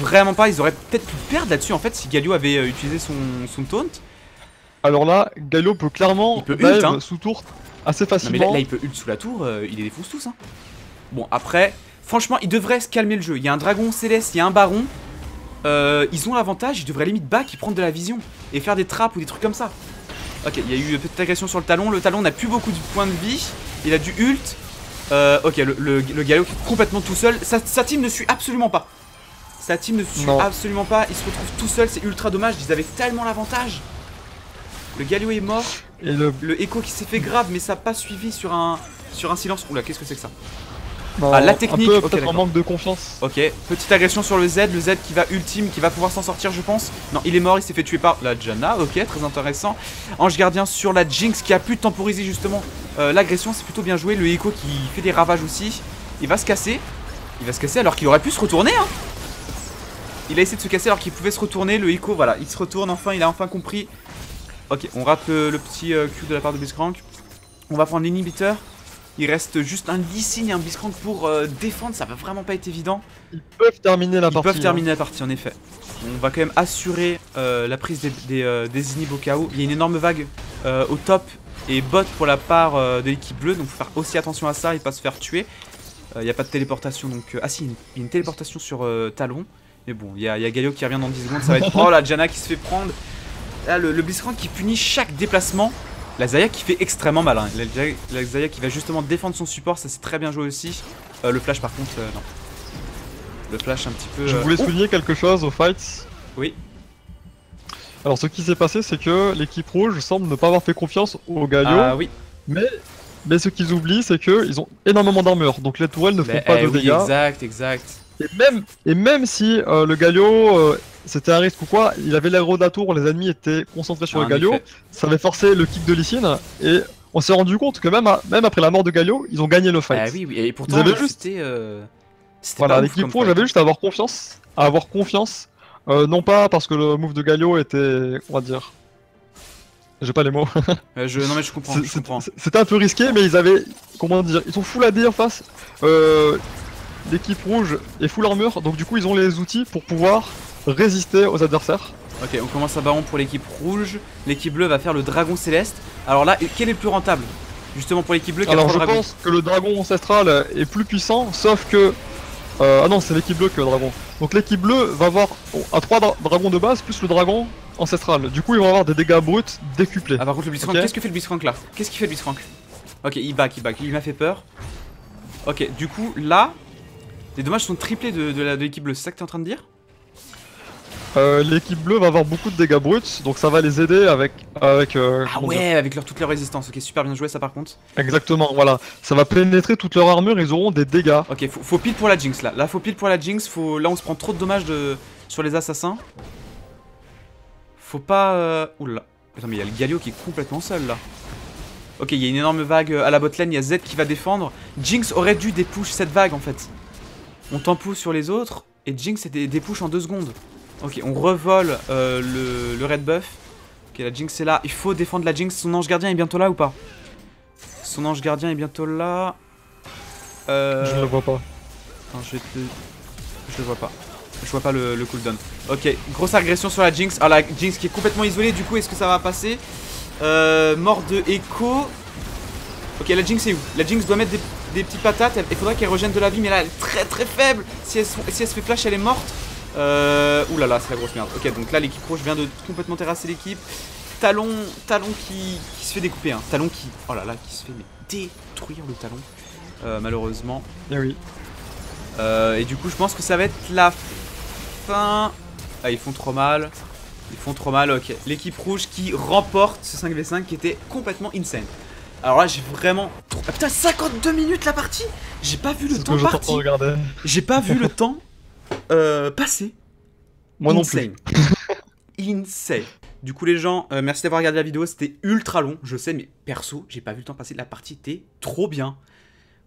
Vraiment pas, ils auraient peut-être pu perdre là-dessus en fait si Galio avait euh, utilisé son, son taunt. Alors là, Galio peut clairement peut ult, hein. Sous tour assez facilement. Non, mais là, là, il peut ult sous la tour, euh, il les défonce tous. Hein. Bon, après, franchement, ils devraient se calmer le jeu. Il y a un dragon céleste, il y a un baron. Euh, ils ont l'avantage, ils devraient limite back et prendre de la vision et faire des trappes ou des trucs comme ça. Ok, il y a eu une petite agression sur le talon. Le talon n'a plus beaucoup de points de vie. Il a du ult. Euh, ok, le, le, le Galio qui est complètement tout seul. Sa, sa team ne suit absolument pas. Sa team ne suit non. absolument pas. Il se retrouve tout seul. C'est ultra dommage. Ils avaient tellement l'avantage. Le Galio est mort. Et le... le Echo qui s'est fait grave, mais ça n'a pas suivi sur un, sur un silence. Oula, qu'est-ce que c'est que ça? Non, ah, la technique. Un peu, okay, un manque de confiance. Ok, petite agression sur le Z. Le Z qui va ultime, qui va pouvoir s'en sortir, je pense. Non, il est mort, il s'est fait tuer par la Janna. Ok, très intéressant. Ange gardien sur la Jinx qui a pu temporiser justement euh, l'agression. C'est plutôt bien joué. Le Echo qui fait des ravages aussi. Il va se casser. Il va se casser alors qu'il aurait pu se retourner. Hein. Il a essayé de se casser alors qu'il pouvait se retourner. Le Echo, voilà, il se retourne enfin. Il a enfin compris. Ok, on rate le, le petit euh, Q de la part de Biscrank. On va prendre l'inhibiteur. Il reste juste un Lee Sin et un Biscrank pour euh, défendre, ça va vraiment pas être évident. Ils peuvent terminer la Ils partie. Ils peuvent terminer hein. la partie en effet. On va quand même assurer euh, la prise des, des, euh, des inhibs au K O. Il y a une énorme vague euh, au top et bot pour la part euh, de l'équipe bleue, donc faut faire aussi attention à ça et pas se faire tuer. Il euh, n'y a pas de téléportation donc... Euh, ah si, il y a une, une téléportation sur euh, Talon. Mais bon, il y a, y a Galio qui revient dans dix secondes, ça va être... Oh la Janna qui se fait prendre. Là le, le Biscrank qui punit chaque déplacement. La Zaya qui fait extrêmement mal, hein. La Zaya qui va justement défendre son support, ça c'est très bien joué aussi. Euh, le flash par contre, euh, non. Le flash un petit peu... Euh... Je voulais souligner oh quelque chose au fight. Oui. Alors ce qui s'est passé c'est que l'équipe rouge semble ne pas avoir fait confiance au Galio. Ah oui. Mais, mais ce qu'ils oublient c'est qu'ils ont énormément d'armure, donc les tourelles ne mais font eh pas de oui, dégâts. Exact, exact. Et même, et même si euh, le Galio euh, c'était un risque ou quoi, il avait l'aggro de la tour, les ennemis étaient concentrés sur ah, le Galio, ça avait forcé le kick de Lee Sin, et on s'est rendu compte que même, à, même après la mort de Galio, ils ont gagné le fight. Ah oui, oui. Et pourtant c'était... Juste... Euh... Voilà, l'équipe pro, j'avais juste à avoir confiance, à avoir confiance, euh, non pas parce que le move de Galio était, on va dire... J'ai pas les mots. euh, je... Non mais je comprends. C'était un peu risqué, mais ils avaient, comment dire, ils sont full A D en face. Euh... L'équipe rouge est full armure, donc du coup ils ont les outils pour pouvoir résister aux adversaires. Ok, on commence à Baron pour l'équipe rouge, l'équipe bleue va faire le dragon céleste. Alors là, quel est le plus rentable justement pour l'équipe bleue? Alors je dragon. pense que le dragon ancestral est plus puissant, sauf que... Euh, ah non, c'est l'équipe bleue qui a le dragon. Donc l'équipe bleue va avoir bon, à trois dra dragons de base plus le dragon ancestral. Du coup ils vont avoir des dégâts bruts décuplés. Ah par contre le Blitzcrank, okay. Qu'est-ce que fait le Blitzcrank là? Qu'est-ce qu'il fait le Blitzcrank? Ok, il back, il back, il m'a fait peur. Ok, du coup là... Les dommages sont triplés de, de l'équipe bleue, c'est ça que t'es en train de dire? euh, L'équipe bleue va avoir beaucoup de dégâts bruts, donc ça va les aider avec... avec euh, ah ouais, avec leur, toute leur résistance, ok, super bien joué ça par contre. Exactement, voilà, ça va pénétrer toute leur armure, ils auront des dégâts. Ok, faut, faut pile pour la Jinx là, là faut pile pour la Jinx, faut... là on se prend trop de dommages de... sur les assassins. Faut pas... Euh... Oula, attends mais il y a le Galio qui est complètement seul là. Ok, il y a une énorme vague à la botlane, il y a Z qui va défendre. Jinx aurait dû dépush cette vague en fait. On tempo sur les autres et Jinx des, des push en deux secondes. Ok, on revole euh, le, le red buff. Ok, la Jinx est là. Il faut défendre la Jinx. Son ange gardien est bientôt là ou pas? Son ange gardien est bientôt là. Euh... Je le vois pas. Attends, je vais te... Je le vois pas. Je vois pas le, le cooldown. Ok, grosse agression sur la Jinx. Ah, la Jinx qui est complètement isolée. Du coup, est-ce que ça va passer? euh, Mort de Echo. Ok, la Jinx est où? La Jinx doit mettre des... des petites patates, il faudrait qu'elle regagne de la vie, mais là elle est très très faible. Si elle, si elle se fait flash, elle est morte. Euh, oulala, c'est la grosse merde. Ok, donc là l'équipe rouge vient de complètement terrasser l'équipe. Talon, talon qui, qui se fait découper, hein. Talon qui, oh là là, qui se fait mais, détruire le talon, euh, malheureusement. Et oui. Euh, et du coup, je pense que ça va être la fin. Ah, ils font trop mal. Ils font trop mal. Ok, l'équipe rouge qui remporte ce cinq v cinq qui était complètement insane. Alors là j'ai vraiment... Ah putain, cinquante-deux minutes la partie. J'ai pas vu le temps parti. J'ai pas vu le temps euh, passer. Moi Insane. non plus. Insane. Du coup les gens, euh, merci d'avoir regardé la vidéo. C'était ultra long, je sais, mais perso, j'ai pas vu le temps passer. La partie était trop bien.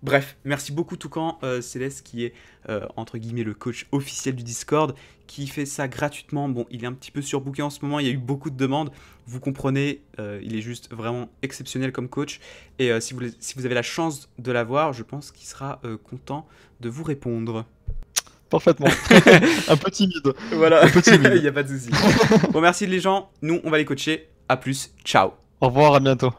Bref, merci beaucoup Toucan, euh, Céleste qui est euh, entre guillemets le coach officiel du Discord, qui fait ça gratuitement. Bon, il est un petit peu surbooké en ce moment, il y a eu beaucoup de demandes, vous comprenez, euh, il est juste vraiment exceptionnel comme coach. Et euh, si, vous, si vous avez la chance de l'avoir, je pense qu'il sera euh, content de vous répondre. Parfaitement, un peu timide. Voilà, un peu timide. Il n'y a pas de souci. Bon, merci les gens, nous on va les coacher, à plus, ciao. Au revoir, à bientôt.